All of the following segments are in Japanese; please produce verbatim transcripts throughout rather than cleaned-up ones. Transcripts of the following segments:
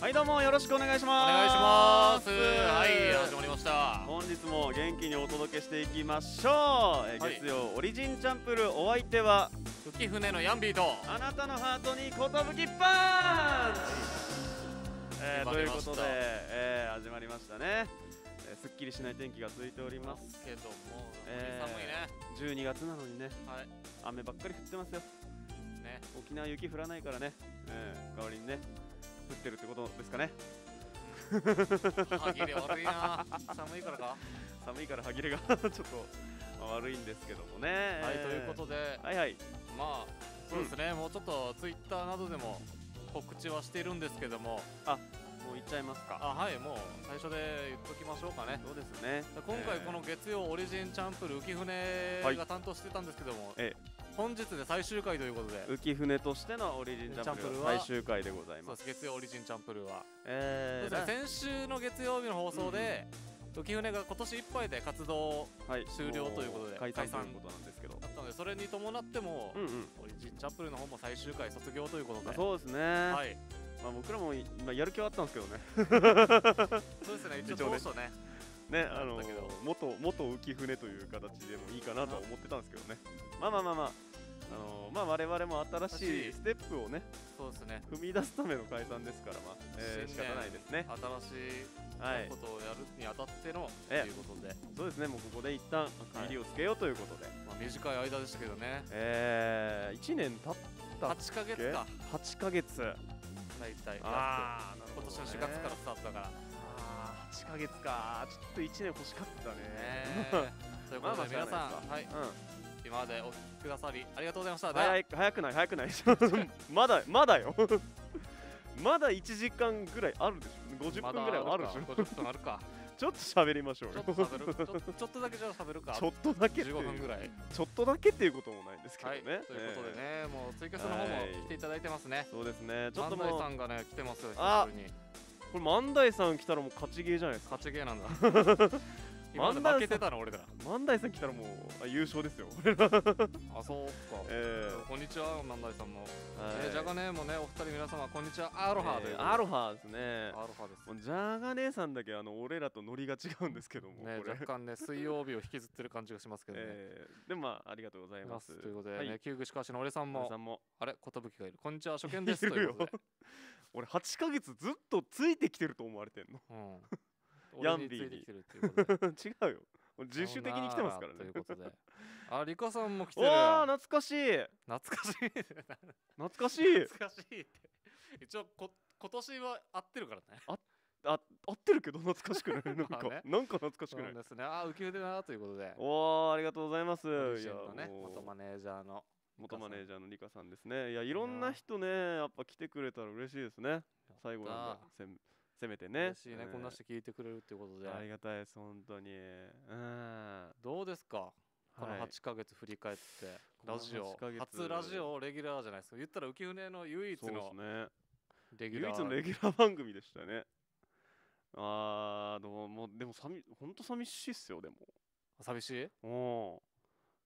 はい、どうもよろしくお願いします。お願いします。はい、始まりました。本日も元気にお届けしていきましょう、はい、月曜オリジンチャンプル、お相手は浮舟のヤンビーとあなたのハートにことぶきパンチ、えー、ということで、えー、始まりましたね。すっきりしない天気が続いておりますけども、えー、寒いね。じゅうにがつなのにね、はい、雨ばっかり降ってますよ、ね、沖縄雪降らないからね、えー、代わりにね降ってるってことですかね。歯切れ悪いな。寒いからか。寒いから歯切れがちょっと悪いんですけどもね。はい、ということで、はいはい、まあそうですね、うん、もうちょっとツイッターなどでも告知はしているんですけども、あ、もう言っちゃいますか。あ、はい、もう最初で言っときましょうかね。そうですね。今回この月曜オリジンチャンプル、浮舟が担当してたんですけども、はい、ええ、本日で最終回ということで、浮舟としてのオリジンチャンプルは最終回でございます。月曜オリジンチャンプルは、えー、先週の月曜日の放送で、うん、浮舟が今年いっぱいで活動終了ということで、はい、解散ということなんですけど、だったのでそれに伴っても、うんうん、オリジンチャンプルの方も最終回卒業ということで、そうですね。はい、まあ僕らも今やる気はあったんですけどね。そうですね。一応当初ね。ね、あの元元浮舟という形でもいいかなとは思ってたんですけどね。まあまあまあまあ。あのー、まあ我々も新しいステップをね、そうですね、踏み出すための解散ですから、まあ、えー、仕方ないですね。新しいことをやるにあたっての、はい、ということで、そうですね、もうここで一旦区切りをつけようということで、はい、まあ短い間でしたけどね、えー、いちねん経ったっけ、はちかげつか、はちかげつ大体、あー、なるほどね、今年のしがつからスタートだから、あー、はちかげつか、ちょっといちねん欲しかったね。ということで皆さん、はい、うん、今までお聞きくださりありがとうございました。早い、早くない、早くない。まだまだよ。まだいちじかんぐらいあるでしょ。ごじゅっぷんぐらいはあるでしょ。ごじゅっぷんあるか。ちょっと喋りましょうよ。ちょっと喋る。ちょっとだけじゃ喋るか。ちょっとだけ。じゅうごふんぐらい。ちょっとだけっていうこともないんですけどね。ということでね、もうツイキャスの方も来ていただいてますね。そうですね。ちょっと万代さんがね来てますよ。あ、これ万代さん来たらもう勝ちゲーじゃないですか。勝ちゲーなんだ。負けてたの俺ら。万代さん来たらもう優勝ですよ。あ、そうか。えー、こんにちは、万代さんも。えー、じゃが姉もね、お二人皆様こんにちは。アロハで、えー。アロハですね。アロハです。じゃが姉さんだけあの俺らとノリが違うんですけども。ね、若干ね水曜日を引きずってる感じがしますけどね。えー、でもまあありがとうございます。ということでね、旧具しかしの俺さんも。あれ、ことぶきがいる。こんにちは、初見です。ということで。俺はちかげつずっとついてきてると思われてんの。うん。ヤンビーに違うよ、自主的に来てますからね。ということで、あ、リカさんも来てる。ああ、懐かしい懐かしい懐かしい懐かしいって、一応こ今年は合ってるからね。ああ、合ってるけど懐かしくない、なんかなんか懐かしくないですね。ああ、浮舟だなということで、おお、ありがとうございます。元マネージャーの元マネージャーのリカさんですね。いや、いろんな人ね、やっぱ来てくれたら嬉しいですね。最後なんかせめてね、嬉しいね、こんなして聞いてくれるっていうことでありがたいです、本当に。どうですか、このはちかげつ振り返って、ラジオ初ラジオレギュラーじゃないですか。言ったら浮舟の唯一のレギュラー、唯一のレギュラー番組でしたね。ああ、でももうでも本当寂しいっすよ。でも寂しい、お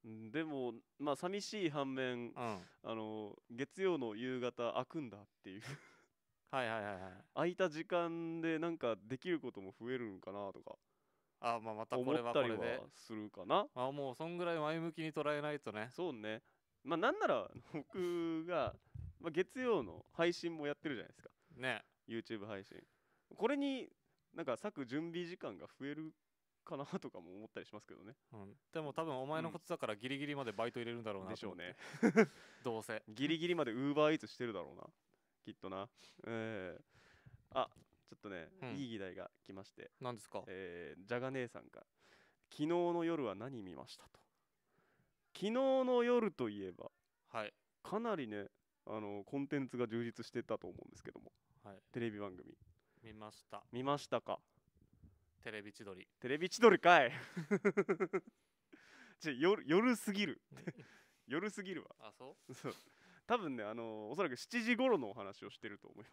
でもまあ寂しい反面、あの月曜の夕方開くんだっていう。はいはいはいはい、空いた時間でなんかできることも増えるのかなとか、あ、まあまたこれはこれで思ったりはするかな。あ、もうそんぐらい前向きに捉えないとね。そうね。まあなんなら僕がまあ月曜の配信もやってるじゃないですか。ね。YouTube 配信。これになんか割く準備時間が増えるかなとかも思ったりしますけどね。うん、でも多分お前のことだからギリギリまでバイト入れるんだろうな。でしょうね。どうせ。ギリギリまで ウーバーイーツ してるだろうな。きっとな、えー、あ、ちょっとね、うん、いい議題が来まして。何ですか。えー、じゃが姉さんが昨日の夜は何見ましたと。昨日の夜といえば、はい、かなりね、あのコンテンツが充実してたと思うんですけども、はい、テレビ番組見ました。見ましたか。テレビ千鳥。テレビ千鳥かい。ちょ、夜、夜すぎる。夜すぎるわ。あ、そう？そう、多分ね、あのー、おそらくしちじ頃のお話をしてると思いま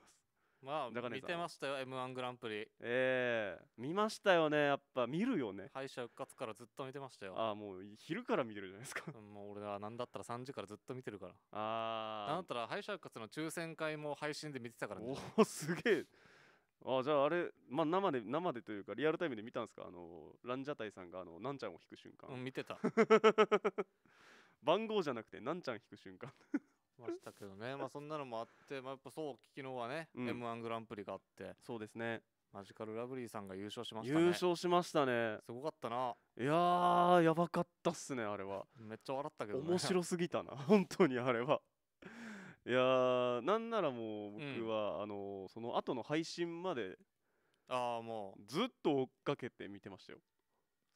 す。まあ、見てましたよ、エムワン グランプリ。ええー、見ましたよね、やっぱ見るよね。敗者復活からずっと見てましたよ。ああ、もう昼から見てるじゃないですか。もう俺はなんだったらさんじからずっと見てるから。ああ。なんだったら敗者復活の抽選会も配信で見てたからね。おお、すげえ。あ、じゃああれ、まあ、生で、生でというか、リアルタイムで見たんですか？あの、ランジャタイさんが、あの、なんちゃんを弾く瞬間。うん、見てた。番号じゃなくて、なんちゃん弾く瞬間。ましたけどね、まあ、そんなのもあって、まあ、やっぱそう、昨日はね、うん、エムワン グランプリがあって。そうですね。マジカルラブリーさんが優勝しましたね。優勝しましたね。すごかったな。いやー、やばかったっすね、あれは。めっちゃ笑ったけどね。面白すぎたな、本当にあれは。いやー、なんならもう僕は、うん、あのー、その後の配信まで、あーもうずっと追っかけて見てましたよ。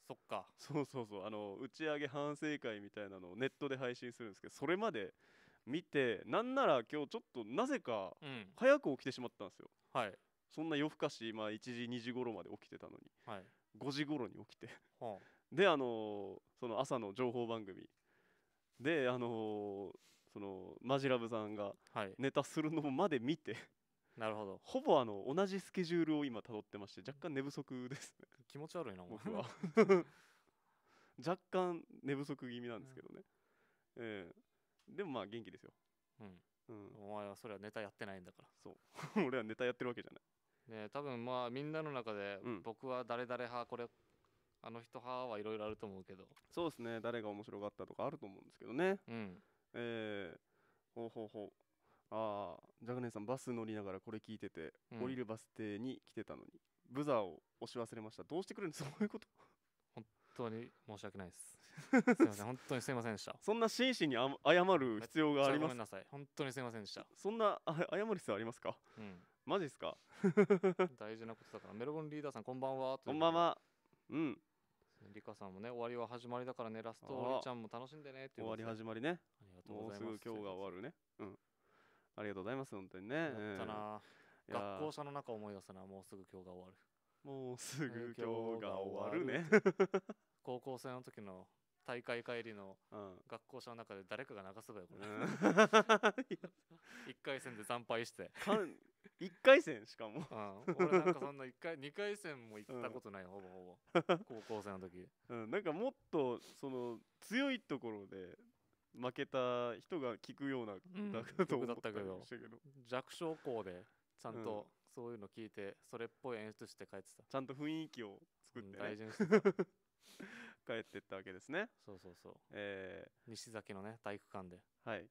そっか。そうそうそう、あの打ち上げ反省会みたいなのをネットで配信するんですけど、それまで見て、なんなら今日ちょっとなぜか早く起きてしまったんですよ。うん、はい。そんな夜更かし、まあ、いちじにじ頃まで起きてたのに、はい、ごじ頃に起きてで、あのー、その朝の情報番組で、あのー、そのマジラブさんがネタするのまで見て、なるほど、ほぼあの同じスケジュールを今たどってまして、若干寝不足ですね。気持ち悪いな僕は若干寝不足気味なんですけどね、うんえー、でもまあ元気ですよ、うんうん、お前はそれはネタやってないんだから。そう俺はネタやってるわけじゃないね、多分まあみんなの中で僕は誰々派、うん、これあの人派はいろいろあると思うけど、そうですね、誰が面白かったとかあると思うんですけどね、うん、えー、ほうほうほう、ああジャガネさんバス乗りながらこれ聞いてて、うん、降りるバス停に来てたのにブザーを押し忘れました、どうしてくれるんですか、そういうこと本当に申し訳ないですすいません、本当にすいませんでした。そんな真摯にあ謝る必要があります？ごめんなさい、本当にすいませんでした。そんなあ謝る必要ありますか？うん、マジですか大事なことだから。メロボンリーダーさんこんばんは。こんばんは。うん。リカさんもね、終わりは始まりだからね、ラストおりちゃんも楽しんでねっていう。終わり始まりね。ありがとうございます。もうすぐ今日が終わるね。うん。ありがとうございます、本当にね。やったな。学校舎の中思い出すな、もうすぐ今日が終わる。もうすぐ今日が終わるね。高校生の時の大会帰りの学校舎の中で誰かが流せばよ、これ。いっかい戦で惨敗して。いっかい戦しかも、うん、俺なんかそんないっかいにかい戦も行ったことない、うん、ほぼほぼ高校生の時、うん、なんかもっとその強いところで負けた人が聞くような曲だったけど、弱小校でちゃんとそういうの聞いてそれっぽい演出して帰ってた、ちゃんと雰囲気を作って、ね、大事にして帰ってったわけですね。そうそうそう、えー、西崎のね体育館で、はい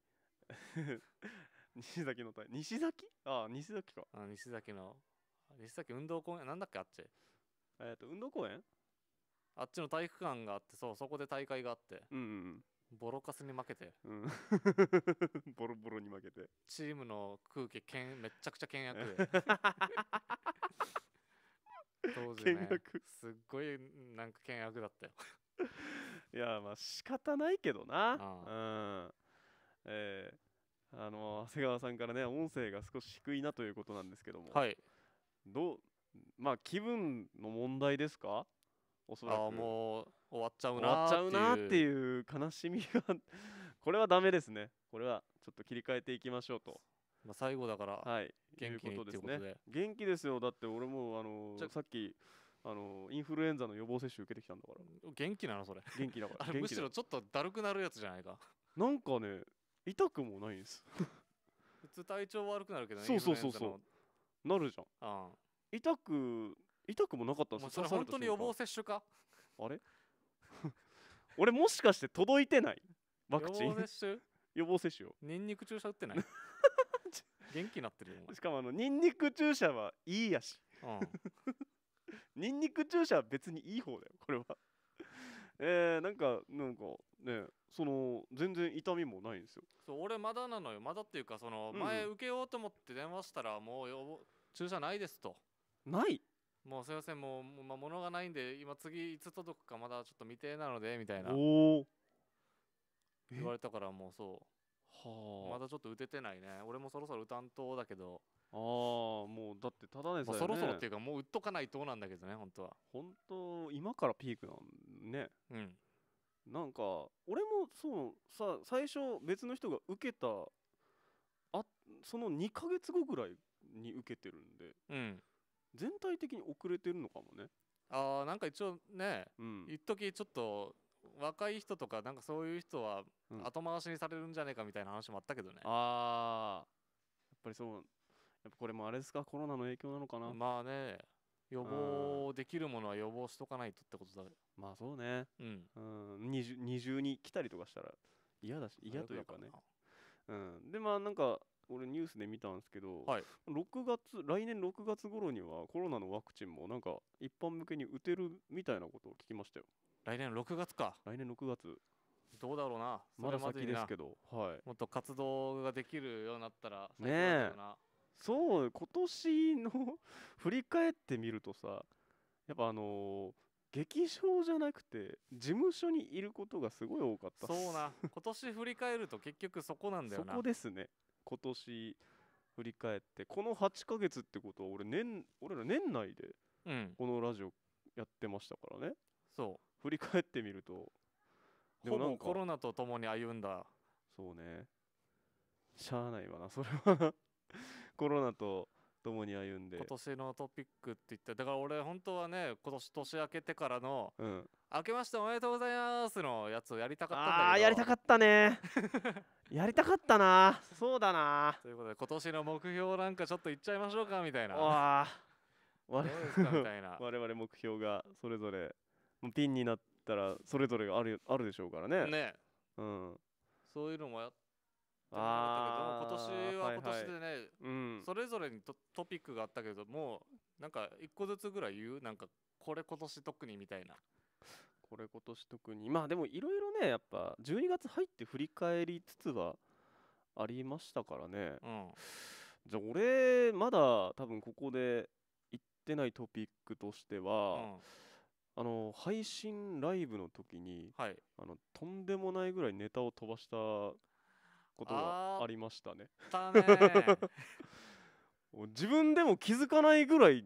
西崎の体、西崎？ああ、西崎か。ああ、西崎の、西崎運動公園、なんだっけ、あっち。えっと、運動公園？あっちの体育館があって、そう、そこで大会があって、うんうん、ボロカスに負けて、うん、ボロボロに負けて、チームの空気、けんめちゃくちゃ倹約で。当時ね、すっごい、なんか倹約だったよ。いや、まあ、仕方ないけどな。ああうん。えーあの長谷川さんからね、音声が少し低いなということなんですけども、はい、どうまあ気分の問題ですか、おそらく。ああもう終わっちゃうな終わっちゃうなっていう悲しみがこれはダメですね、これはちょっと切り替えていきましょうと。まあ最後だから、はい、元気にということですね。元気ですよ、だって俺もあのさっきあのインフルエンザの予防接種受けてきたんだから。元気なのそれ？元気だからあれむしろちょっとだるくなるやつじゃないかなんかね痛くもないんです普通体調悪くなるけどね。そうそうそうそうなるじゃん、うん、痛く痛くもなかったんですよ。それ本当に予防接種かあれ俺もしかして届いてないワクチン予防接種予防接種をニンニク注射打ってない元気になってるよ。しかもあのニンニク注射はいいやし、うん、ニンニク注射は別にいい方だよこれはえー、なんかなんかねその全然痛みもないんですよ。そう俺まだなのよ、まだっていうかその前受けようと思って電話したらもう予防注射ないですと。ないもうすいませんもう、まあ、物がないんで今次いつ届くかまだちょっと未定なのでみたいなお言われたからもうそうはまだちょっと打ててないね。俺もそろそろ打たんとだけどああもうだってただでさえ、ね、そろそろっていうかもう打っとかないとなんだけどね本当は。本当今からピークなんね。うんなんか俺もそうさ最初別の人が受けたあそのにかげつごぐらいに受けてるんで、うん、全体的に遅れてるのかもね。あーなんか一応ね、うん、一時ちょっと若い人とかなんかそういう人は後回しにされるんじゃねえかみたいな話もあったけどね、うん、あーやっぱりそうやっぱこれもあれですか、コロナの影響なのかな。まあね、予防できるものは予防しとかないとってことだ。まあそうね、うん、うん、二重、二重に来たりとかしたら嫌だし、嫌というかね。うん、でまあなんか俺ニュースで見たんですけど、はい、ろくがつ来年ろくがつ頃にはコロナのワクチンもなんか一般向けに打てるみたいなことを聞きましたよ。来年ろくがつか。来年ろくがつ。どうだろうな。まだ先ですけど、はい。もっと活動ができるようになったら最高だよな。ねえ。そう、今年の振り返ってみるとさ、やっぱあのー、劇場じゃなくて事務所にいることがすごい多かったっす。そうな。今年振り返ると結局そこなんだよな。そこですね。今年振り返ってこのはちかげつってことは俺年俺ら年内でこのラジオやってましたからね。うん、そう。振り返ってみると。ほぼコロナと共に歩んだ。そうね、しゃあないわなそれはコロナと共に歩んで今年のトピックって言って、だから俺本当はね今年年明けてからの、うん、明けましておめでとうございますのやつをやりたかったんだけど。ああやりたかったねやりたかったな。そうだな。ということで今年の目標なんかちょっと言っちゃいましょうかみたいな。わ我々目標がそれぞれピンになってたらそれぞれがあるあるでしょうからね。ね、うん、そういうのもやってもらったけど、今年は今年でね、はいはい、うん、それぞれに ト, トピックがあったけども、なんか一個ずつぐらい言う、なんかこれ今年特にみたいな。これ今年特に、まあでもいろいろね、やっぱじゅうにがつ入って振り返りつつはありましたからね。うん、じゃあ俺まだ多分ここで言ってないトピックとしては。うん、あの配信ライブの時に、はい、あのとんでもないぐらいネタを飛ばしたことがありましたね。たね自分でも気づかないぐらい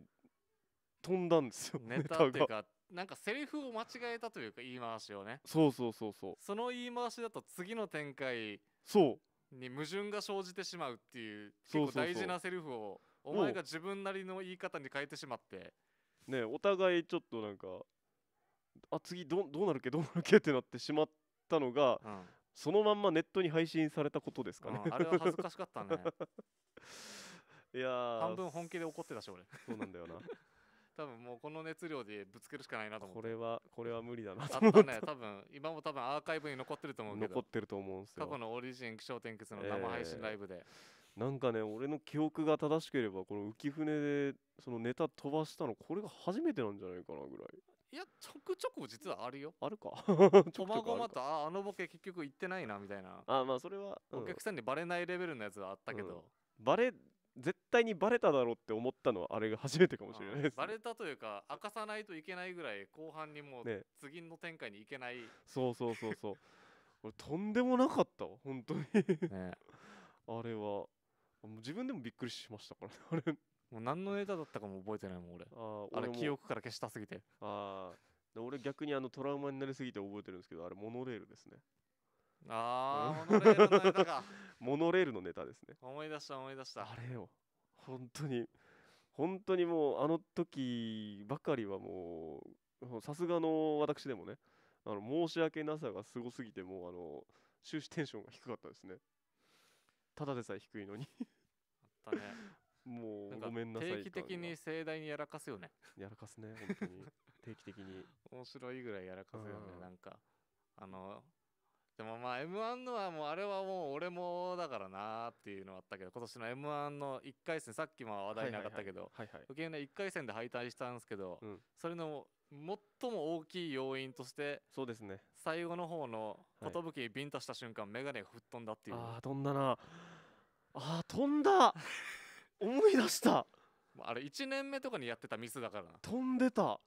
飛んだんですよ。ネタっていうかなんかセリフを間違えたというか言い回しをね。そうそうそうそう。その言い回しだと次の展開に矛盾が生じてしまうっていう結構大事なセリフをお前が自分なりの言い方に変えてしまって。ね、お互いちょっとなんかあ次 ど, どうなるっけどうなるっけってなってしまったのが、うん、そのまんまネットに配信されたことですかね。うん、あれは恥ずかしかったねいや半分本気で怒ってたし俺。そうなんだよな多分もうこの熱量でぶつけるしかないなと思って、これはこれは無理だなと思った。あったね多分今も多分アーカイブに残ってると思うけど。残ってると思うんですよ、過去のオリジン気象転結の生配信ライブで、えーなんかね、俺の記憶が正しければこの浮き船でそのネタ飛ばしたのこれが初めてなんじゃないかなぐらい。いやちょくちょく実はあるよ。あるかこまごまと あ, あのボケ結局言ってないなみたいな。あまあそれは、うん、お客さんにバレないレベルのやつはあったけど、うん、バレ絶対にバレただろうって思ったのはあれが初めてかもしれないです、ね、バレたというか明かさないといけないぐらい後半にもう次の展開に行けない、ね、そうそうそうそう俺とんでもなかったわ本当にねあれはもう自分でもびっくりしましたからねあれもう何のネタだったかも覚えてないもん俺。 あ, 俺あれ記憶から消したすぎて。あで俺逆にあのトラウマになりすぎて覚えてるんですけど、あれモノレールですね。あーモノレールのネタかモノレールのネタですね。思い出した思い出した。あれよ本当に本当にもうあの時ばかりはもうさすがの私でもね、あの申し訳なさがすごすぎてもうあの終始テンションが低かったですね。ただでさえ低いのにあったねもうごめんなさい。定期的に盛大にやらかすよね。やらかすね本当に定期的に面白いぐらいやらかすよね。なんかあのでもまあ エムワン のはもうあれはもう俺もだからなーっていうのはあったけど、今年の エムワン のいっかいせんさっきも話題になかったけど受け入れいっかいせんで敗退したんですけど、うん、それの最も大きい要因としてそうですね、最後の方の寿ビンタした瞬間、はい、メガネが吹っ飛んだっていう。あー飛んだなあー飛んだ思い出したあれいちねんめとかにやってたミスだからな。飛んでた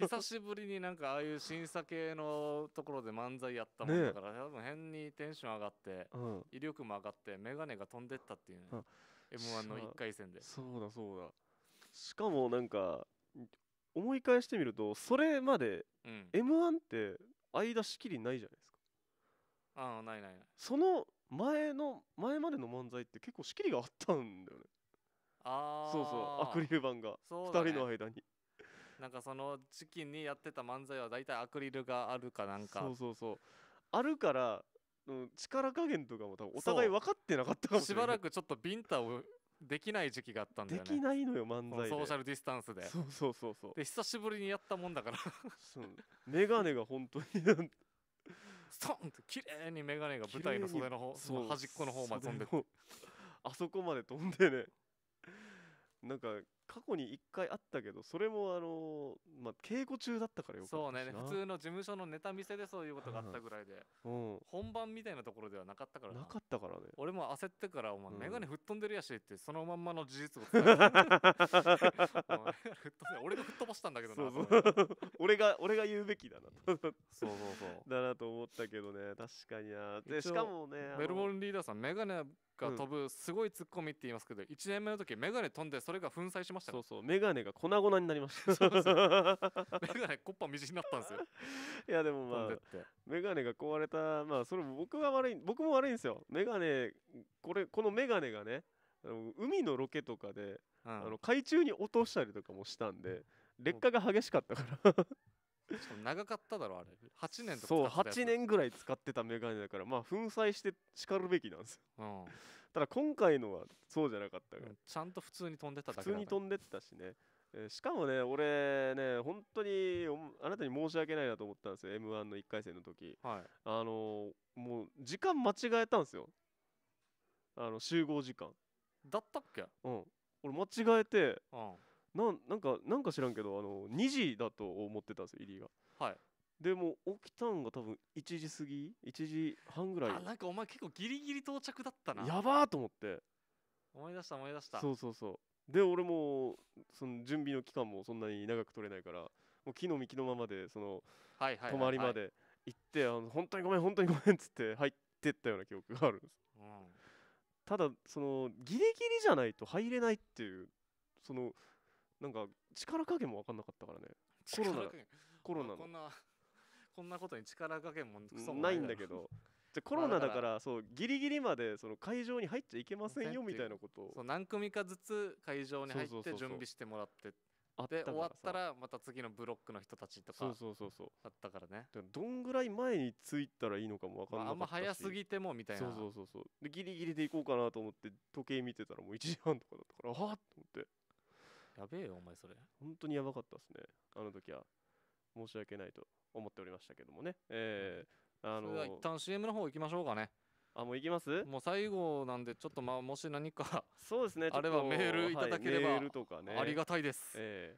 久しぶりになんかああいう審査系のところで漫才やったもんだから、ね、多分変にテンション上がって、うん、威力も上がってメガネが飛んでったっていうね、うん、エムワン のいっかいせんで。そうだそうだ。しかもなんか思い返してみるとそれまで エムワン って間仕切りないじゃないですか。ああないないない。その前の前までの漫才って結構仕切りがあったんだよね。ああそうそうアクリル板がふたりの間になんかその時期にやってた漫才はだいたいアクリルがあるかなんかそうそうそうあるから力加減とかも多分お互い分かってなかったかもしれない。しばらくちょっとビンタをできない時期があったんだよね。できないのよ漫才で、ソーシャルディスタンスで。そうそうそうそう。で久しぶりにやったもんだからメガネが本当にストンと綺麗にメガネが舞台の袖の方、その端っこの方まで飛んでってあそこまで飛んでね。なんか過去にいっかいあったけど、それもあのー、まあ、稽古中だったからよかった。そうね、普通の事務所のネタ見せでそういうことがあったぐらいで、うん、本番みたいなところではなかったからな。なかったからね。俺も焦ってから、お前、うん、メガネ吹っ飛んでるやしって、そのまんまの事実を伝えた。俺が吹っ飛ばしたんだけどな。そうそう俺が、俺が言うべきだなと。そうそうそう。だなと思ったけどね、確かにな。で、しかもね、メルボルンリーダーさん、メガネが飛ぶすごいツッコミって言いますけど、いちねんめの時メガネ飛んでそれが粉砕しましたね。そうそう、メガネが粉々になりました。そうそうメガネコッパみじんになったんですよ。いやでもまあメガネが壊れた、まあそれも僕が悪い、僕も悪いんですよ。メガネ、これこのメガネがね、あの海のロケとかで、うん、あの海中に落としたりとかもしたんで劣化が激しかったから長かっただろあれ、はちねんとか。そう、はちねんぐらい使ってたメガネだから、まあ粉砕して叱るべきなんですよ、うん、ただ今回のはそうじゃなかったから、うん、ちゃんと普通に飛んでっただけだから。普通に飛んでったしね、えー、しかもね、俺ね、本当にあなたに申し訳ないなと思ったんですよ。 エムワン のいっかいせんの時、はい、あのー、もう時間間違えたんですよ、あの集合時間だったっけ。うん、俺間違えて、うん、な, なんかなんか知らんけど、あのにじだと思ってたんですよ、入りが。はい。でも起きたんが多分いちじ過ぎ、いちじはんぐらい。あ、なんかお前結構ギリギリ到着だったな。やばーと思って。思い出した思い出した。そうそうそう。で俺もその準備の期間もそんなに長く取れないから、もう木の幹のままでその泊まりまで行って、あの本当にごめん本当にごめんっつって入ってったような記憶があるんです。うん、ただそのギリギリじゃないと入れないっていう、そのなんか力加減も分かんなかったからね。コロナ、コロナのこんなこんなことに力加減もクソもないんだけど、じゃコロナだから、そうギリギリまでその会場に入っちゃいけませんよみたいなことを、そう何組かずつ会場に入って準備してもらって、で終わったらまた次のブロックの人たちとかだったからね。どんぐらい前に着いたらいいのかも分かんなかったし、あんま早すぎてもみたいな。そうそうそうそう。でギリギリで行こうかなと思って時計見てたらもういちじはんとかだったから、あーっと思って。やべえよお前それ。本当にやばかったですね。あの時は申し訳ないと思っておりましたけどもね。ええー、あのー、一旦 シーエム の方行きましょうかね。あ、もう行きます？もう最後なんで、ちょっとまあもし何かそうですね。あれはメールいただければ、はい、メールとかね、ありがたいです。え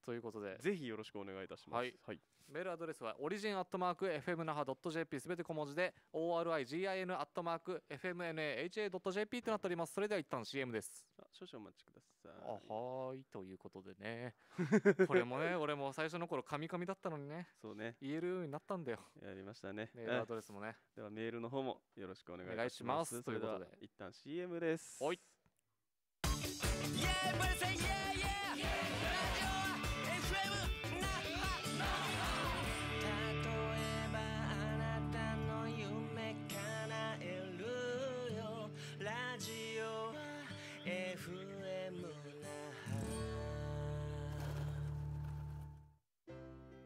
ー、ということでぜひよろしくお願いいたします。はい。はい、メールアドレスは オリジン アットマーク エフエム ナハ ドット ジェーピー すべて小文字で オーアールアイジン アットマーク エフエムエヌエイチエー ドット ジェーピー となっております。それでは一旦 シーエム です。少々お待ちください。あはーい、ということでね。これもね、俺も最初の頃カミカミだったのにね。そうね。言えるようになったんだよ。やりましたね。メールアドレスもね。ではメールの方もよろしくお願いします。ということで一旦 シーエム です。おい。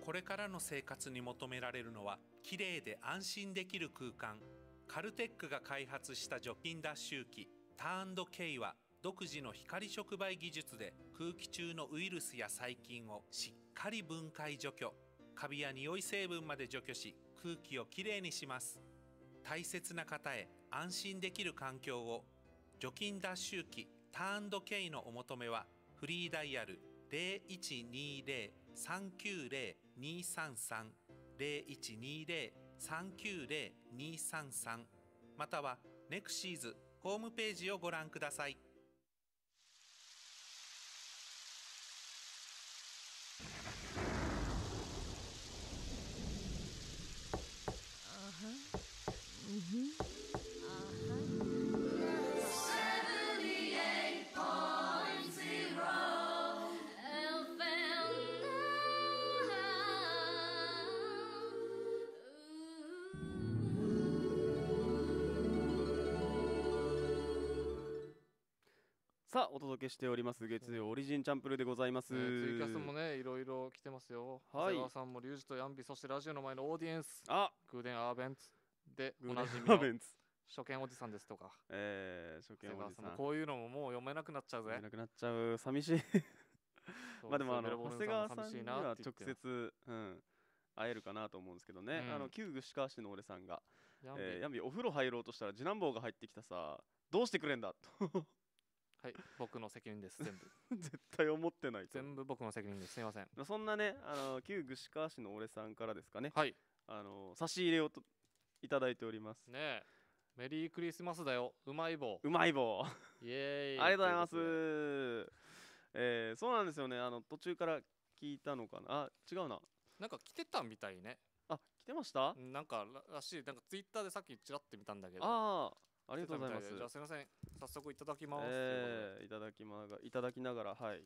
これからの生活に求められるのは綺麗で安心できる空間。カルテックが開発した除菌脱臭機ターンケイは独自の光触媒技術で空気中のウイルスや細菌をしっかり分解除去、カビや匂い成分まで除去し、空気をきれいにします。大切な方へ安心できる環境を。除菌脱臭機ターンケイのお求めはフリーダイヤル ゼロイチニーゼロ さんきゅうゼロ にーさんさん ゼロイチニーゼロ さんきゅうゼロ にーさんさん またはネクシーズホームページをご覧ください。さあお届けしております月曜オリジンチャンプルでございます。えー、ツイキャスもね、いろいろ来てますよ。長谷川さんもリュウジとヤンビ、そしてラジオの前のオーディエンス、あ、グーデンアーベンツでおなじみの初見おじさんですとか、えー、初見おじさん、こういうのももう読めなくなっちゃうぜ。読めなくなっちゃう、寂しい。まあでもあの長谷川さんには直接、うん、会えるかなと思うんですけどね、うん、あの旧串川市の俺さんがやんび、えー、やんびお風呂入ろうとしたら次男坊が入ってきたさ、どうしてくれんだと。はい、僕の責任です全部。絶対思ってない、全部僕の責任です、すみません。そんなね、あの旧串川市の俺さんからですかね、はい、あの差し入れをといただいておりますね。メリークリスマスだよ、うまい棒、うまい棒、イエーイ、ありがとうございます。えー、そうなんですよね、あの途中から聞いたのかな、あ、違うな、なんか来てたみたいね。あ、来てました、なんからしい、なんかツイッターでさっきちらって見たんだけど、ああ、ありがとうございます。じゃあすみません、早速いただきます、えー、いただきまがいただきながら、はい、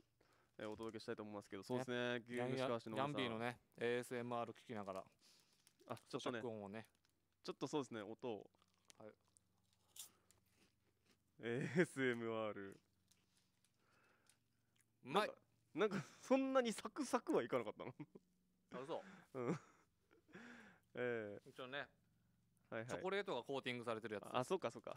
えー、お届けしたいと思いますけど、そうですね、ギャンビーのね エーエスエムアール 聞きながら、あ、ちょっとね、音をね、ちょっとそうですね、音を、はい、エーエスエムアール うまい、なんかそんなにサクサクはいかなかったの。あ、嘘。うん、えー、一応ね、はいはい、チョコレートがコーティングされてるやつ。あ、そうかそうか。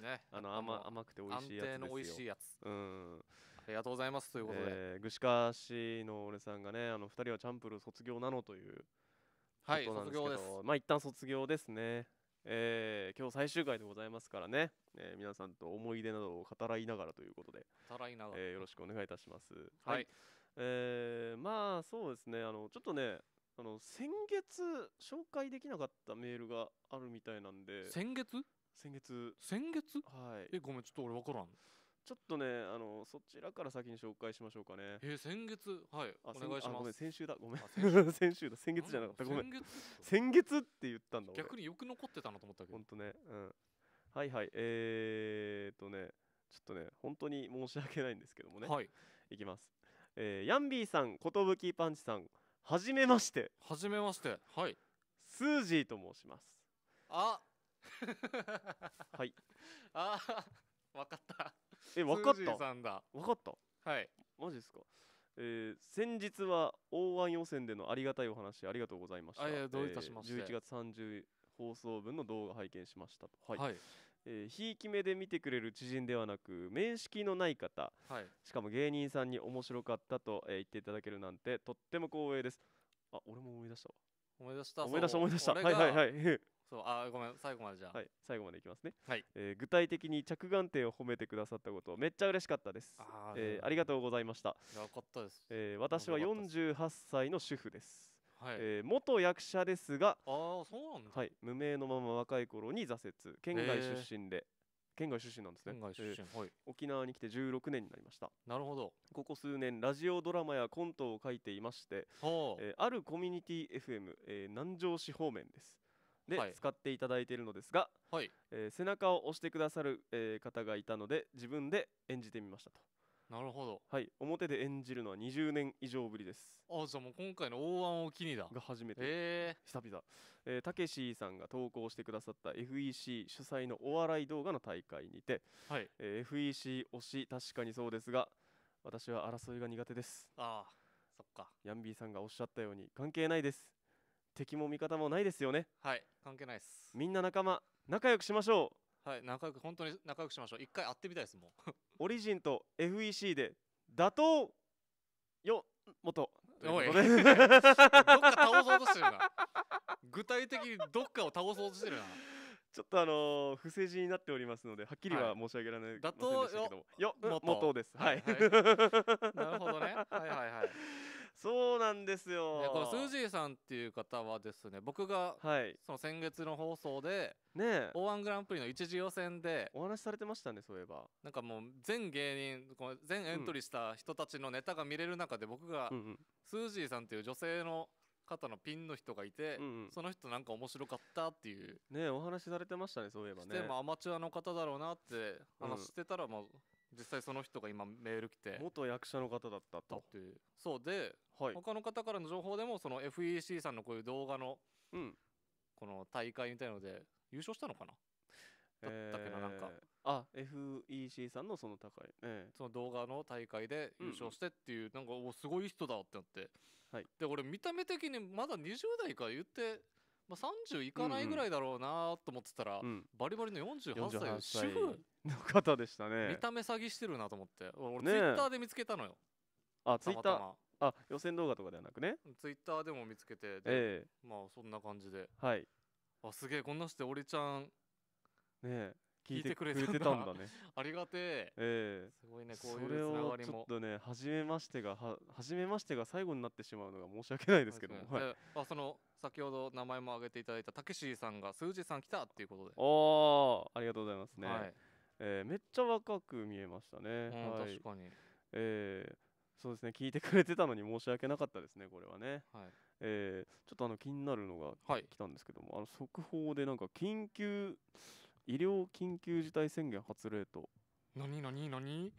ね、あの 甘, 甘くて美味しいやつですよ。安定の美味しいやつ。うん。ありがとうございますということで。えー、ぐしかしの俺さんがね、あの二人はチャンプル卒業なのということなんですけど。はい、卒業です。まあ一旦卒業ですね。えー、今日最終回でございますからね。えー、皆さんと思い出などを語らいながらということで。語らいながら。えー、よろしくお願いいたします。はい。はい、えー、まあそうですね。あのちょっとね。あの先月紹介できなかったメールがあるみたいなんで、先月先月先月、はい、え、ごめん、ちょっと俺分からん、ちょっとね、あのそちらから先に紹介しましょうかね。えー、先月、はい、お願いします。あ、ごめん、先週だ、ごめん、先 週, 先週だ先月じゃなかった、ごめん、先 月, 先月って言ったんだ俺、逆によく残ってたなと思ったけど、ほんとね、うん、はいはい、えーっとね、ちょっとね、本当に申し訳ないんですけどもね、はい、いきます、えー、ヤンビーさん、ことぶきパンチさん、はじめまして。はじめまして、はい、スージーと申します。あはい、あ、わかった、え、わかった、スージーさんだ、わかった、はい、マジですか。えー、先日はオーワン予選でのありがたいお話ありがとうございました。えー、どういたしまして。じゅういちがつさんじゅうにち放送分の動画拝見しましたと。はい、はい、えー、ひいき目で見てくれる知人ではなく面識のない方、はい、しかも芸人さんに面白かったと、えー、言っていただけるなんてとっても光栄です。あ、俺も思い出したわ、思い出した思い出した思い出した、はいはいはい。そう、あ、ごめん、最後までじゃあ、はい、最後までいきますね、はい、えー、具体的に着眼点を褒めてくださったことめっちゃ嬉しかったです。 あ,、えー、ありがとうございました。よかったです、えー、私はよんじゅうはっさいの主婦です。はい、えー、元役者ですが、あ、そうなんだ、はい、無名のまま若い頃に挫折、県外出身で、県外出身なんですね、県外出身、えーはい、沖縄に来てじゅうろくねんになりました。なるほど。ここ数年ラジオドラマやコントを書いていまして、えー、あるコミュニティ エフエム、えー、南城市方面ですで、はい、使っていただいているのですが、はい、えー、背中を押してくださる、えー、方がいたので自分で演じてみましたと。なるほど。はい、表で演じるのはにじゅうねんいじょうぶりです。あ、じゃあもう今回のオーワンを機にだが初めて、えー、久々、えー、たけしさんが投稿してくださった エフイーシー 主催のお笑い動画の大会にて、はい、えー、エフイーシー 推し、確かにそうですが私は争いが苦手です。ああ、そっか。ヤンビーさんがおっしゃったように関係ないです。敵も味方もないですよね。はい、関係ないです。みんな仲間、仲良くしましょう。はい、仲良く、本当に仲良くしましょう。一回会ってみたいですもん。オリジンと エフイーシー で打倒よ元ということで、おいどっか倒そうとしてるな。具体的にどっかを倒そうとしてるな。ちょっとあのー、不正字になっておりますのではっきりは申し上げられない、はい、打倒よよ元です。はい、はい、なるほどね。はいはいはい。そうなんですよ、ね、このスージーさんっていう方はですね、僕がその先月の放送で、ね、オーワングランプリの一次予選でお話しされてましたね。そういえばなんかもう全芸人、この全エントリーした人たちのネタが見れる中で、僕がスージーさんっていう女性の方のピンの人がいて、うんうん、その人なんか面白かったっていうね、お話しされてましたね。そういえばね、アマチュアの方だろうなって話してたら、うん、まあ実際その人が今メール来て元役者の方だったと。そうで、はい、他の方からの情報でもその エフイーシー さんのこういう動画の、うん、この大会みたいので優勝したのかな、えー、だったっけな、なんかあ エフイーシー さんのその高い、えー、その動画の大会で優勝してっていう、うん、なんかおすごい人だってなって、はい、で俺見た目的にまだにじゅうだいから言ってまあ、さんじゅういかないぐらいだろうなと思ってたら、うん、バリバリのよんじゅうはっさいの主婦の方でしたね。見た目詐欺してるなと思って俺ツイッターで見つけたのよ。あ、ツイッター、あ、予選動画とかではなくね、ツイッターでも見つけて、で、えー、まあそんな感じで、はい、あ、すげえ、こんなして俺ちゃんね聞いてくれてたんだね。ありがてえ。えー、すごいね、こういうつながりも。それをちょっとね、初めましてがは初めましてが最後になってしまうのが申し訳ないですけども。はい。あ、その先ほど名前も挙げていただいたたけしさんが数字さん来たっていうことで。ああ、ありがとうございますね。はい、えー、めっちゃ若く見えましたね。うん、はい、確かに。えー、そうですね、聞いてくれてたのに申し訳なかったですね、これはね。はい、えー、ちょっとあの気になるのが来たんですけども、はい、あの速報でなんか緊急医療緊急事態宣言発令と、なになになに、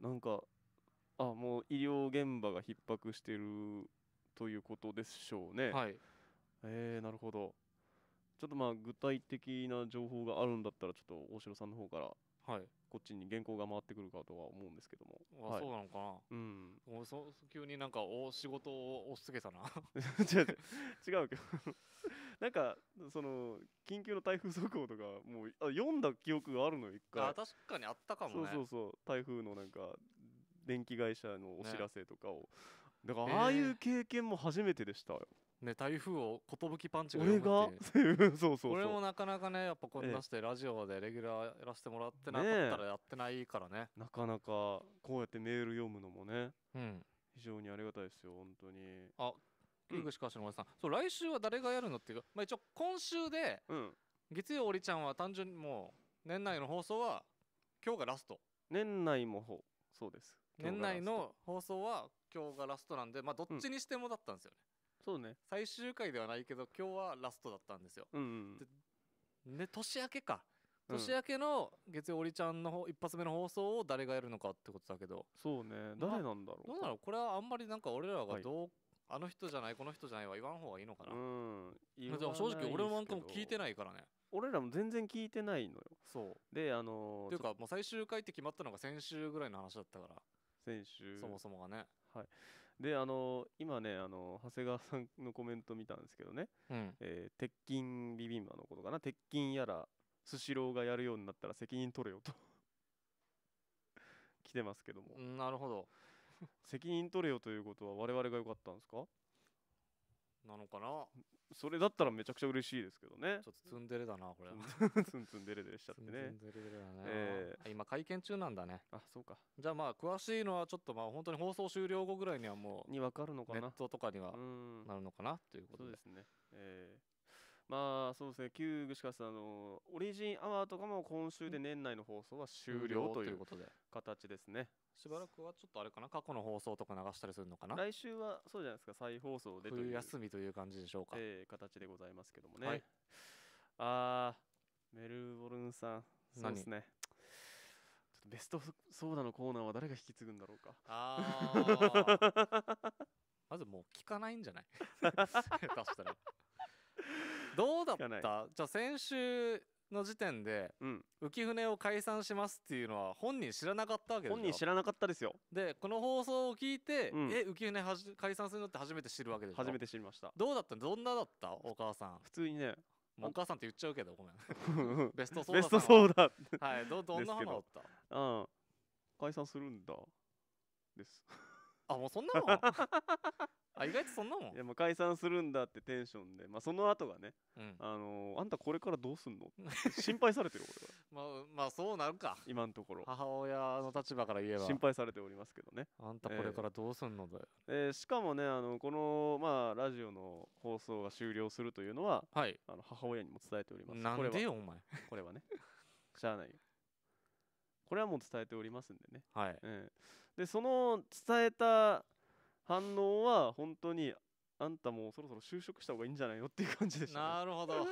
なんか、あ、もう医療現場が逼迫しているということでしょうね。はい、えー、なるほど。ちょっとまあ具体的な情報があるんだったらちょっと大城さんの方から、はい、こっちに原稿が回ってくるかとは思うんですけども。あ、そうなのかな。うん。もうそ急になんかお仕事を押し付けたな。違う違うけど、なんかその緊急の台風速報とかもうあ読んだ記憶があるのよ、一回。あ、確かにあったかもね。そうそうそう。台風のなんか電気会社のお知らせとかを、ね、だからああいう経験も初めてでしたよ。えーね、台風を寿パンチが読むっていう。これもなかなかね、やっぱこんなしてラジオでレギュラーやらせてもらってなかったらやってないからね。なかなかこうやってメール読むのもね、うん、非常にありがたいですよ、本当に。あ、樋口川島さん、うん、そう、来週は誰がやるのっていうか、まあ、一応今週で、うん、月曜おりちゃんは単純にもう年内の放送は今日がラスト。年内もそうです、年内の放送は今日がラストなんで、まあどっちにしてもだったんですよね、うん、そうね、最終回ではないけど今日はラストだったんですよ。うんうん、で年明けか、年明けの月曜おりちゃんの一発目の放送を誰がやるのかってことだけど、そうね、誰なんだろう、どうなのこれは。あんまりなんか俺らがどう、はい、あの人じゃないこの人じゃないは言わん方がいいのかな。うん、でも正直俺もなんかも聞いてないからね。俺らも全然聞いてないのよ。そうで、あのー、っていうかもう最終回って決まったのが先週ぐらいの話だったから、先週そもそもがね。はい、で、あのー、今ね、あのー、長谷川さんのコメント見たんですけどね、うん、えー、鉄筋ビビンバのことかな、鉄筋やらスシローがやるようになったら責任取れよと来てますけども。なるほど責任取れよということは我々が良かったんですかなのかな。それだったらめちゃくちゃ嬉しいですけどね。ちょっとツンデレだなこれツンツンデレでしちゃってね。ツンツンデレだね、えー、今会見中なんだね。あ、そうか。じゃあまあ詳しいのはちょっとまあ本当に放送終了後ぐらいにはもうにわかるのかな、ネットとかにはなるのかなということで。そうですね、えー、まあそうですね、旧具志川さん、あのオリジンアワーとかも今週で年内の放送は終了という形ですね。しばらくはちょっとあれかな、過去の放送とか流したりするのかな。来週はそうじゃないですか、再放送でという冬休みという感じでしょうか、えー、形でございますけどもね、はい、あー、メルボルンさん、そうですね、ちょっとベストソーダのコーナーは誰が引き継ぐんだろうか。あーまずもう聞かないんじゃない確かにどうだった。じゃあ先週の時点で、うん、浮舟を解散しますっていうのは本人知らなかったわけですよ。本人知らなかったですよ。でこの放送を聞いて、うん、え、浮舟はじ解散するのって初めて知るわけでしょ。初めて知りました。どうだった、どんなだった、お母さん。普通にね、お母さんって言っちゃうけどごめんベストソーダ、ベストソーダはい、どどんな花だった。うん、解散するんだですあ、もうそんなのあ、意外とそんなもん。いや、まあ解散するんだってテンションで、まあ、その後がね、うん、あのー、あんたこれからどうすんの心配されてる俺は、まあ、まあそうなるか、今のところ母親の立場から言えば心配されておりますけどね。あんたこれからどうすんのだよ、えーえー、しかもね、あのこの、まあ、ラジオの放送が終了するというのは、はい、あの母親にも伝えております。なんでよお前これはねしゃあないよ、これはもう伝えておりますんでね、はい、えー、でその伝えた反応は本当にあんたもうそろそろ就職した方がいいんじゃないのっていう感じでした、ね、なるほど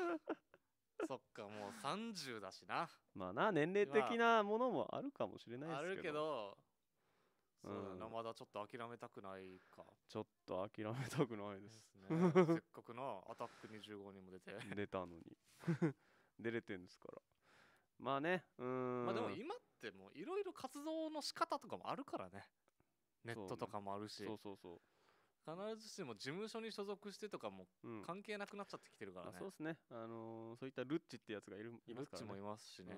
そっか、もうさんじゅうだしな、まあな、年齢的なものもあるかもしれないですけど、そうだな、うん、まだちょっと諦めたくないか。ちょっと諦めたくないですねせっかくなアタックにじゅうごにも出て出たのに出れてんですから。まあね、うん、まあでも今ってもういろいろ活動の仕方とかもあるからね、ネットとかもあるし、そうそうそう、必ずしも事務所に所属してとかも関係なくなっちゃってきてるからね、うん、あそうですね、あのー、そういったルッチってやつがいるいますからね、ルッチもいますしね、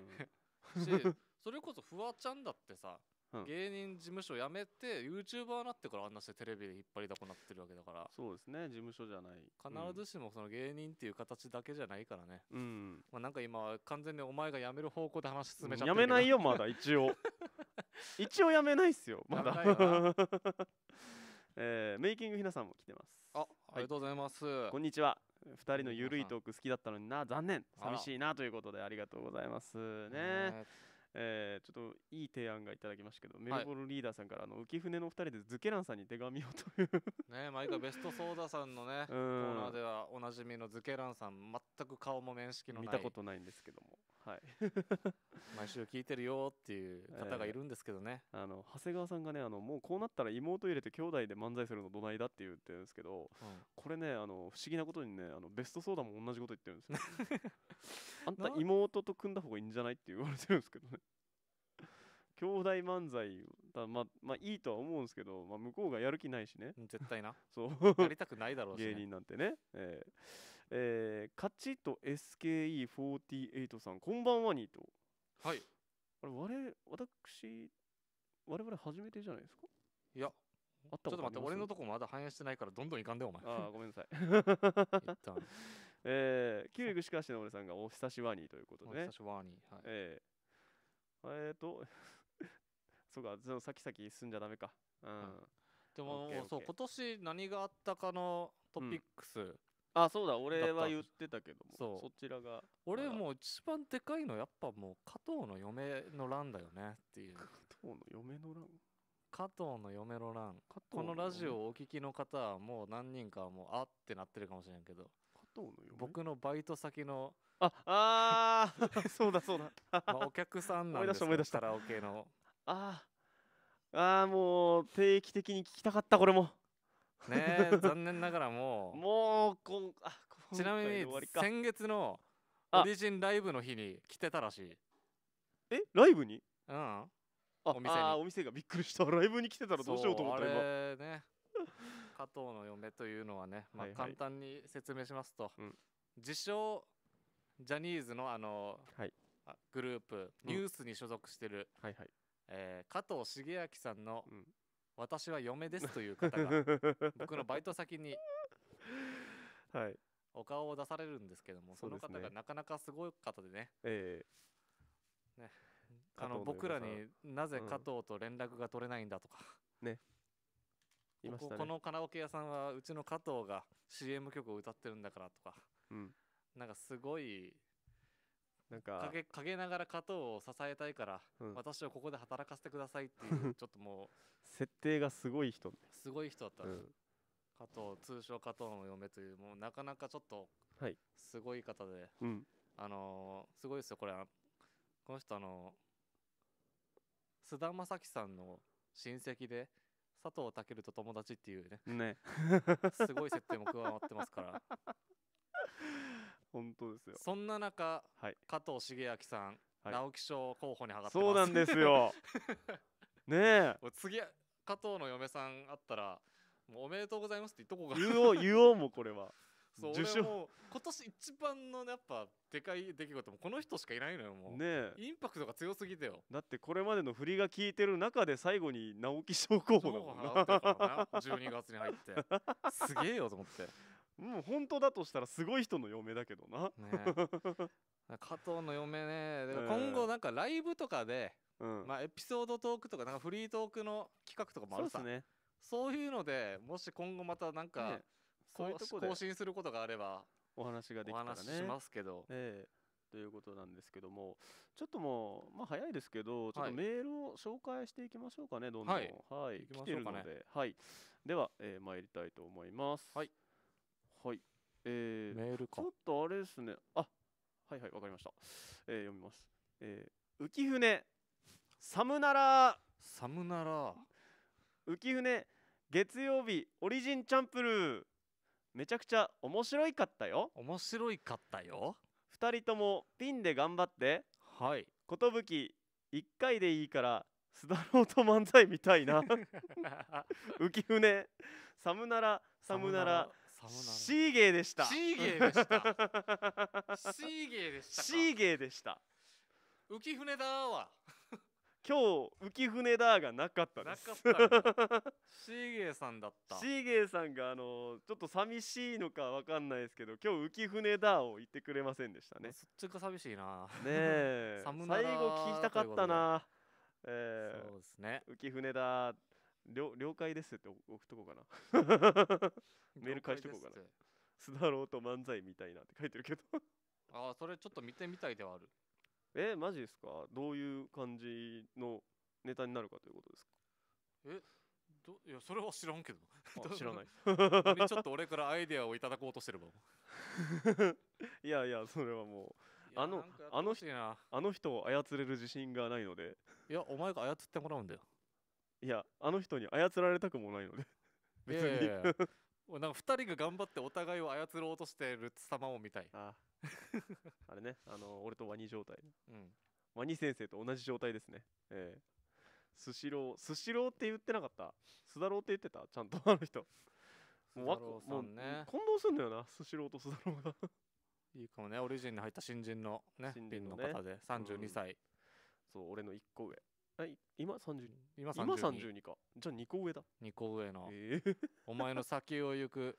うん、しそれこそフワちゃんだってさ、うん、芸人事務所辞めて YouTuber になってからあんなしてテレビで引っ張りだこになってるわけだから、そうですね、事務所じゃない必ずしもその芸人っていう形だけじゃないからね、うん、まあなんか今完全にお前が辞める方向で話進めちゃってるけど、辞めないよまだ一応一応辞めないっすよまだえー、メイキングひなさんも来てます。 あ, ありがとうございます、はい、こんにちは。ふたりのゆるいトーク好きだったのにな、残念、寂しいなということでありがとうございますね。えー、ちょっといい提案がいただきましたけど、メルボルンリーダーさんから、あの浮舟のふたりでズケランさんに手紙をというね、毎回ベストソーダさんのねコーナーではおなじみのズケランさん、全く顔も面識のない、見たことないんですけども、はい毎週聞いてるよっていう方がいるんですけどね、えー、あの長谷川さんがね、あのもうこうなったら妹入れて兄弟で漫才するのどないだって言ってるんですけど、うん、これね、あの不思議なことにね、あのベストソーダも同じこと言ってるんですよあんた妹と組んだ方がいいんじゃないって言われてるんですけどね兄弟漫才だ、まあ、まあいいとは思うんですけど、まあ、向こうがやる気ないしね、絶対なそうやりたくないだろうし、ね、芸人なんてね、えーえー、カチッと エスケーイーフォーティーエイト さんこんばんはにと、はい、あれ我私我々初めてじゃないですか、いやあったことあります？ちょっと待って、俺のとこまだ反映してないからどんどんいかんでお前、ああごめんなさいえー、キュウリグシカシの俺さんがお久しわにということでね、お久しわに、はい、えー、えーとそうか、その先々進んじゃダメか、うん、うん、でも、okay, okay. そう今年何があったかのトピックス、うん、あそうだ、俺は言ってたけども、 そ, そちらが俺もう一番でかいのやっぱもう加藤の嫁の乱だよねっていう、加藤の嫁の乱、加藤の嫁の乱、このラジオをお聞きの方はもう何人かはもうあってなってるかもしれんけど、加藤の嫁、僕のバイト先のああそうだそうだまあお客さんなんですけど、カラオケのああもう定期的に聞きたかったこれもねえ残念ながらもうもうこんあこんちなみに先月のオリジンライブの日に来てたらしい。えライブに、うん、あお店に、あお店がびっくりした、ライブに来てたらどうしようと思った今。あれね加藤の嫁というのはね、まあ、簡単に説明しますと、はいはい、自称ジャニーズのあの、はい、グループニュースに所属してる、うんはいはい、えー、加藤茂明さんの、うん「私は嫁です」という方が僕のバイト先にお顔を出されるんですけども、その方がなかなかすごい方でね、ええね、あの僕らになぜ加藤と連絡が取れないんだとかね、ここ、このカラオケ屋さんはうちの加藤が シーエム 曲を歌ってるんだからとか、なんかすごい。なんか陰、陰ながら加藤を支えたいから、うん、私をここで働かせてくださいっていうちょっともう設定がすごい人、すごい人だった、うん、加藤通称加藤の嫁というもうなかなかちょっとすごい方で、はい、うん、あのー、すごいですよこれ、この人あの菅、ー、田将暉さんの親戚で佐藤健と友達っていう ね, ねすごい設定も加わってますから本当ですよ。そんな中、はい、加藤茂明さん、はい、直木賞候補に上がってます。そうなんですよねえ次加藤の嫁さんあったらもうおめでとうございますって言っとこうか、言おう言おうもこれはそう受賞、もう今年一番の、ね、やっぱでかい出来事もこの人しかいないのよもう、ね、インパクトが強すぎてよ、だってこれまでの振りが効いてる中で最後に直木賞候補だもんなじゅうにがつに入ってすげえよと思って、もう本当だとしたらすごい人の嫁だけどな、ね、加藤の嫁ね、でも今後なんかライブとかで、えーまあ、エピソードトークとか、 なんかフリートークの企画とかもあるさ、 そうですね、そういうのでもし今後またなんか、ね、そういうとこで更新することがあればお話ができたらね、お話しますけど、えー、ということなんですけども、ちょっともう、まあ、早いですけどちょっとメールを紹介していきましょうかね、どんどん、はいはい、来てるので、はい、では、えー、参りたいと思います。はいはい、えー、メールかちょっとあれですね、あはいはいわかりました、えー、読みます、えー、浮舟サムナラサムナラ浮舟月曜日オリジンチャンプルーめちゃくちゃ面白いかったよ、面白いかったよ、ふたりともピンで頑張って、はい、ことぶきいっかいでいいから須田郎と漫才みたいな浮舟サムナラサムナラシーゲーでしたシーゲーでしたシーゲーでしたシーゲーでした浮舟だーは今日浮舟だーがなかったですなかったシーゲーさんだったシーゲーさんがあのちょっと寂しいのかわかんないですけど今日浮舟だーを言ってくれませんでしたねそっちが寂しいなねえ最後聞きたかったなえー、そうですね。浮舟だ了了解ですって送っとこうかな。メール返しとこうかな。須田郎と漫才みたいなって書いてるけど。ああ、それちょっと見てみたいではある。えー、マジですか。どういう感じのネタになるかということですか。え、どいやそれは知らんけど。知らない。ちょっと俺からアイデアをいただこうとしてるもん。いやいやそれはもう。あのあの人あの人を操れる自信がないのでいやお前が操ってもらうんだよいやあの人に操られたくもないので別になんかふたりが頑張ってお互いを操ろうとしてる様を見たい あ, あれねあの俺とワニ状態、うん、ワニ先生と同じ状態ですねええスシロースシローって言ってなかった須田郎って言ってたちゃんとあの人もうわ、もう混同すんだよなスシローと須田郎がいいかもね、オリジンに入った新人のね、ピンの方でさんじゅうにさい。そう、俺のいっこ上。今さんじゅうに。今さんじゅうにか。じゃあにこ上だ。にこ上の。お前の先を行く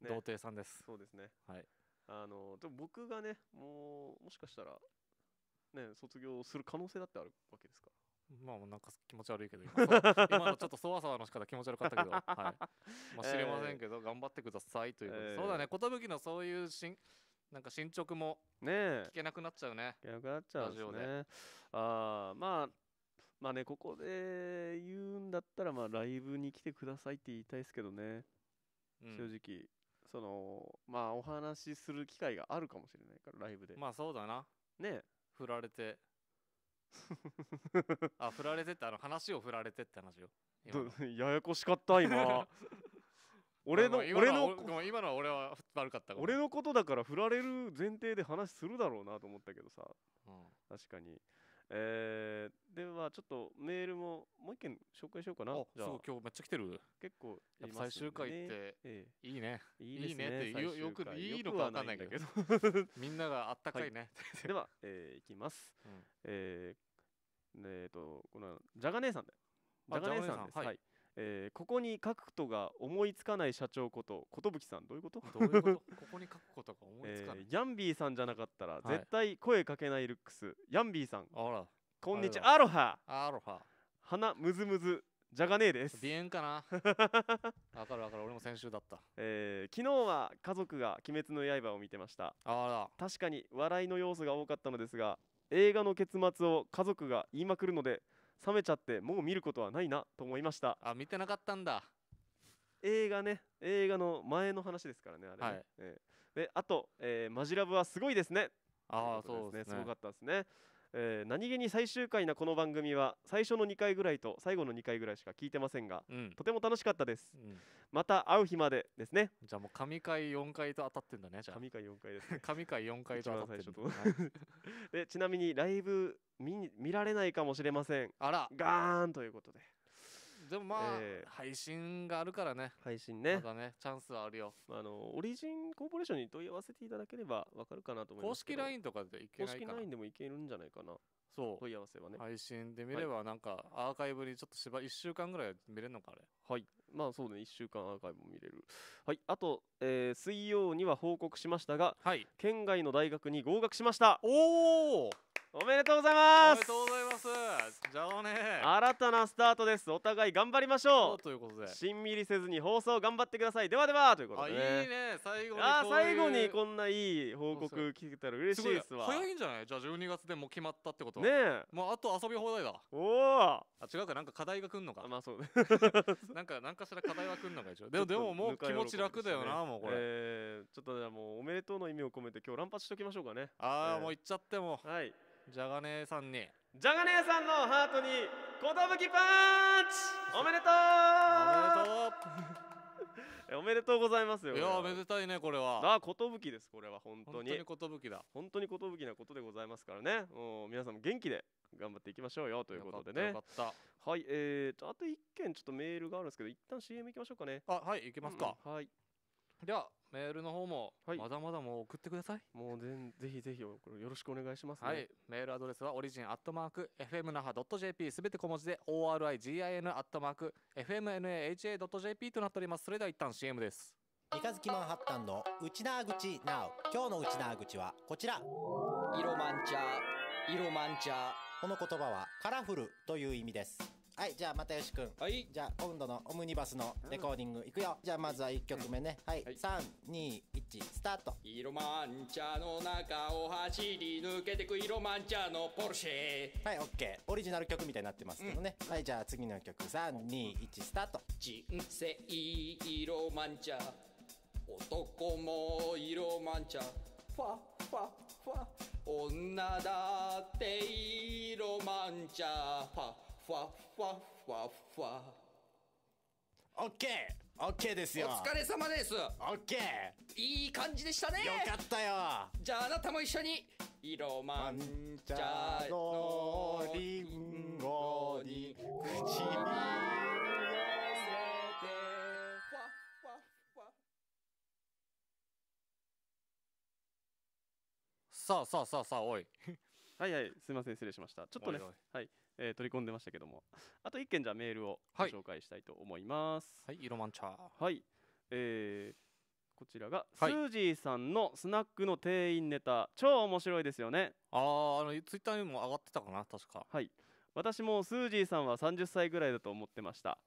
童貞さんです。そうですね。はい。あの、でも僕がね、もう、もしかしたら、ね、卒業する可能性だってあるわけですか。まあ、なんか気持ち悪いけど、今のちょっとそわそわの仕方気持ち悪かったけど、はい。まあ、知れませんけど、頑張ってくださいということで。そうだね、寿のそういうしん、なんか進捗も聞けなくなっちゃうね。聞けなくなっちゃうね。ああ、まあ、まあね、ここで言うんだったら、まあ、ライブに来てくださいって言いたいですけどね。正直、その、まあ、お話しする機会があるかもしれないから、ライブで。まあ、そうだな。ね。振られて。あ、振られてってあの話を振られてって話よ。ややこしかった今。俺の俺の今のは俺は悪かった。俺のことだから振られる前提で話するだろうなと思ったけどさ。うん、確かに。えー、ではちょっとメールももう一件紹介しようかな。じゃあ今日めっちゃ来てる。結構いますね。最終回っていいね。いいねってよくいいのかわかんないけど。みんながあったかいね。では行きます。えっとこのジャガ姉さんで。ジャガ姉さんです。はい。えー、ここに書くことが思いつかない社長こと寿さんどういうことどういうことここに書くことが思いつかない、えー、ヤンビーさんじゃなかったら、はい、絶対声かけないルックスヤンビーさんあらこんにちはアロハアロハ鼻ムズムズじゃがねえです鼻炎かなわかるわかる俺も先週だった、えー、昨日は家族が「鬼滅の刃」を見てましたあら確かに笑いの要素が多かったのですが映画の結末を家族が言いまくるので冷めちゃってもう見ることはないなと思いましたあ見てなかったんだ映画ね映画の前の話ですからねあれね、はいえー、であと、えー、マジラブはすごいですねああそうですねすごかったですね、えー、何気に最終回なこの番組は最初のにかいぐらいと最後のにかいぐらいしか聞いてませんが、うん、とても楽しかったです、うん、また会う日までですねじゃあもう神回よんかいと当たってんだねじゃあ神回よんかいですね神回よんかいと当たってるでちなみにライブ 見, 見られないかもしれませんあらガーンということででもまあ、えー、配信があるからね配信ねまだねチャンスはあるよあのオリジンコーポレーションに問い合わせていただければわかるかなと思います公式 ライン とかでいけないかな公式 ライン でもいけるんじゃないかなそう問い合わせはね配信で見ればなんかアーカイブにちょっとしばいっしゅうかんぐらい見れるのかあれはいまあそうねいっしゅうかんアーカイブも見れるはいあと、えー、水曜には報告しましたが、はい、県外の大学に合格しましたおおおめでとうございますおめでとうございますじゃあね新たなスタートですお互い頑張りましょうということでしんみりせずに放送頑張ってくださいではではということで、ね、あいいね最後にあ最後にこんないい報告聞けたら嬉しいですわ早いんじゃないじゃあじゅうにがつでもう決まったってことねえもうあと遊び放題だおおあ違うかなんか課題が来んのかまあそうねなんか何かしら課題は来んのか一応でもでももう気持ち楽だよなもうこれ、えー、ちょっとじゃあもうおめでとうの意味を込めて今日乱発しときましょうかねああ、えー、もう行っちゃってもはいじゃがねさんにじゃがねさんのハートに寿パンチおめでとうおめでとうおめでとうございますよ。いやめでたいねこれは。ああ寿ですこれは本当に。本当に寿だ。本当に寿なことでございますからね。もう皆さんも元気で頑張っていきましょうよということでね。よかったよかった。はい、えーとあと一件ちょっとメールがあるんですけど、一旦 シーエム 行きましょうかね。あはい行きますか。はい。ではメールの方もまだまだもう送ってください。もうぜひぜひよろしくお願いしますね。はい、メールアドレスはオリジンアットマーク エフエムナハドットジェーピー すべて小文字で オーアールアイジン アットマーク エフエムエヌエイチエードットジェーピー となっております。それでは一旦 シーエム です。三日月マンハッタンのウチナーグチナウ。今日のウチナーグチはこちら。イロマンチャー、イロマンチャー。この言葉はカラフルという意味です。はい、じゃあまたよし君。はい。じゃあ今度のオムニバスのレコーディングいくよ。じゃあまずはいっきょくめね。はい。さん、に、いち、スタート。イロマンチャの中を走り抜けてくイロマンチャのポルシェ。はい、オッケー。オリジナル曲みたいになってますけどね。はい、じゃあ次の曲。さん、に、いち、スタート。人生イロマンチャ、男もイロマンチャ、ファファファ、女だってイロマンチャ、ファ。ファファファファ。オッケー、オッケーですよ。お疲れ様です。オッケー。いい感じでしたね。よかったよ。じゃああなたも一緒にイロマンチャのリンゴに唇を寄せて。さあさあさあさあおい。はいはいすみません失礼しました。ちょっとねはい。えー、取り込んでましたけども、あといっけんじゃメールをご紹介したいと思います。はい、イロマンチャー。はい、えー、こちらが、はい、スージーさんのスナックの店員ネタ超面白いですよね。ああ、あのツイッターにも上がってたかな確か。はい。私もスージーさんはさんじゅっさいぐらいだと思ってました。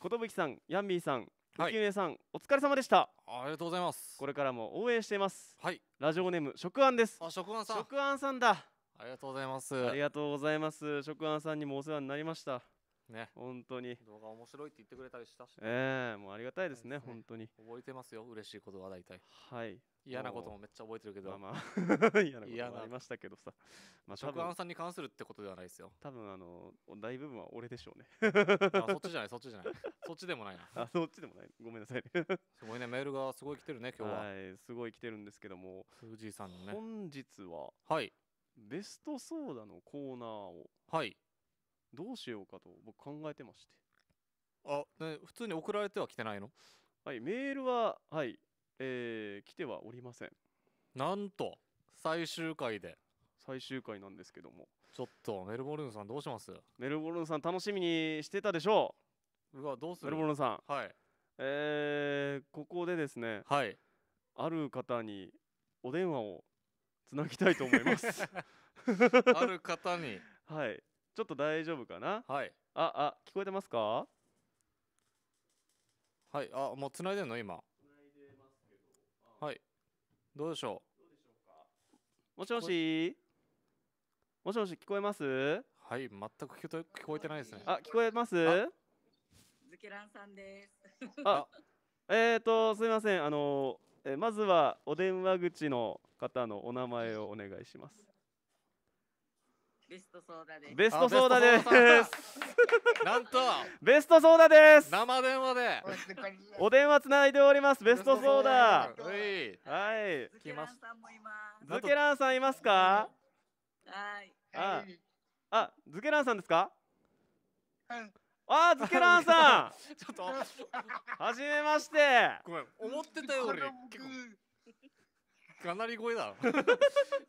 寿さん、ヤンミーさん、ウキウネさん、はい、お疲れ様でした。ありがとうございます。これからも応援しています。はい。ラジオネーム食安です。あ、食安さん。食安さんだ。ありがとうございます。ありがとうございます。職安さんにもお世話になりました。ね、本当に。動画面白いって言ってくれたりしたし。ええ、もうありがたいですね、本当に。覚えてますよ、嬉しいことは大体。はい。嫌なこともめっちゃ覚えてるけど。まあまあ。嫌なこともありましたけどさ。まあ、職安さんに関するってことではないですよ。多分あの、大部分は俺でしょうね。あ、そっちじゃない、そっちじゃない。そっちでもないな。あ、そっちでもない。ごめんなさい。すごいね、メールがすごい来てるね、今日は。はい、すごい来てるんですけども。藤井さんのね。本日は。はい。ベストソーダのコーナーをはいどうしようかと僕考えてまして、あ、ね、普通に送られては来てないの？はい、メールははい、えー、来てはおりません。なんと最終回で最終回なんですけども、ちょっとメルボルンさんどうします？メルボルンさん楽しみにしてたでしょう。うわどうするメルボルンさん、はい、えー、ここでですね、はい、ある方にお電話をつなぎたいと思います。ある方に。はい。ちょっと大丈夫かな。はい。あ、あ、聞こえてますか。はい。あ、もうつないでんの今。つないでますけど。はい。どうでしょう。どうでしょうか。もしもし。もしもし聞こえます。はい。全く聞こえ聞こえてないですね。あ、聞こえます。ズケランさんです。あ、えっとすみません。あのえまずはお電話口の方のお名前をお願いします。ベストソーダです。ベストソーダです。なんとベストソーダです。生電話でお電話つないでおります。ベストソーダ。はい。ズケランさんもいます。ズケランさんいますか？はい。あ、あ、ズケランさんですか？うん。あー、ズケランさん。ちょっと初めまして。ごめん、思ってたより結構。かなり声だ。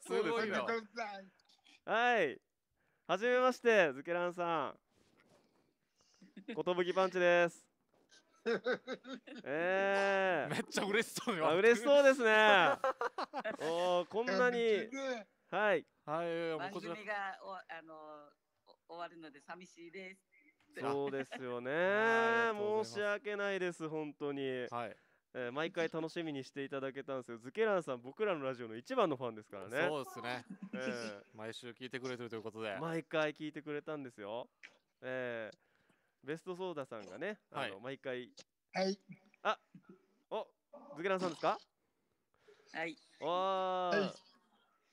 すごいな。はい。はじめまして、ズケランさん。ことぶきパンチです。ええ。めっちゃ嬉しそうに。あ、嬉しそうですね。おお、こんなに。はい。はい。番組が、お、あの、終わるので寂しいです。そうですよね。申し訳ないです、本当に。はい。えー、毎回楽しみにしていただけたんですよ。ズケランさん僕らのラジオの一番のファンですからね。そうですね、えー、毎週聞いてくれてるということで毎回聞いてくれたんですよ、えー、ベストソーダさんがね、あの、はい、毎回、はい、あ、お、ズケランさんですか？はい、おー、は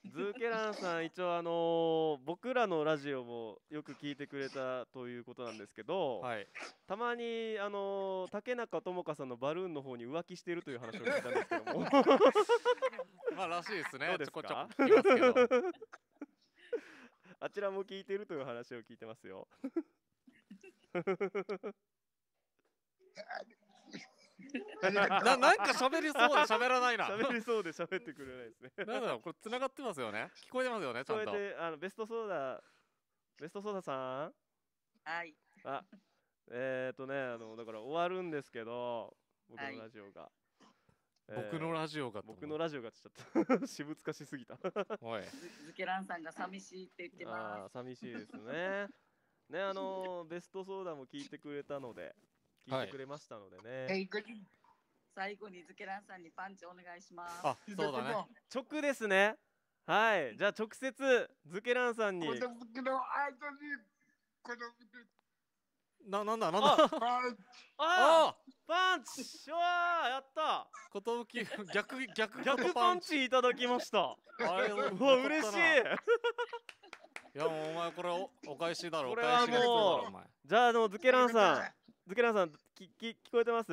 い、ズーケランさん、一応あの僕らのラジオもよく聞いてくれたということなんですけど、はい、たまにあの竹中智香さんのバルーンの方に浮気してるという話を聞いたんですけどもまあらしいですね。どうですか？ちょこちょこ聞きますけどあちらも聞いてるという話を聞いてますよな, なんか喋りそうで喋らないな喋りそうで喋ってくれないですねなんだろう、これ繋がってますよね、聞こえてますよね、ちゃんと。あのベストソーダベストソーダさん、はいあえっ、ー、とねあのだから終わるんですけど、僕のラジオが、はいえー、僕のラジオが僕のラジオがって言っちゃった私物化しすぎたおいズケランさんが寂しいって言ってます。あ寂しいですねねあのベストソーダも聞いてくれたので聞いてくれましたのでね、はい、最後にズケランさんにパンチお願いします。あ、そうだね、直ですね。はい、じゃあ直接ズケランさんにな、なんだなんだあパンチうわやったことぶき逆逆逆パンチいただきましたあれうわ嬉しいいやもうお前これ お, お返しだろ、お返しが必要だろお前。じゃああのズケランさんズケランさんきき聞こえてます？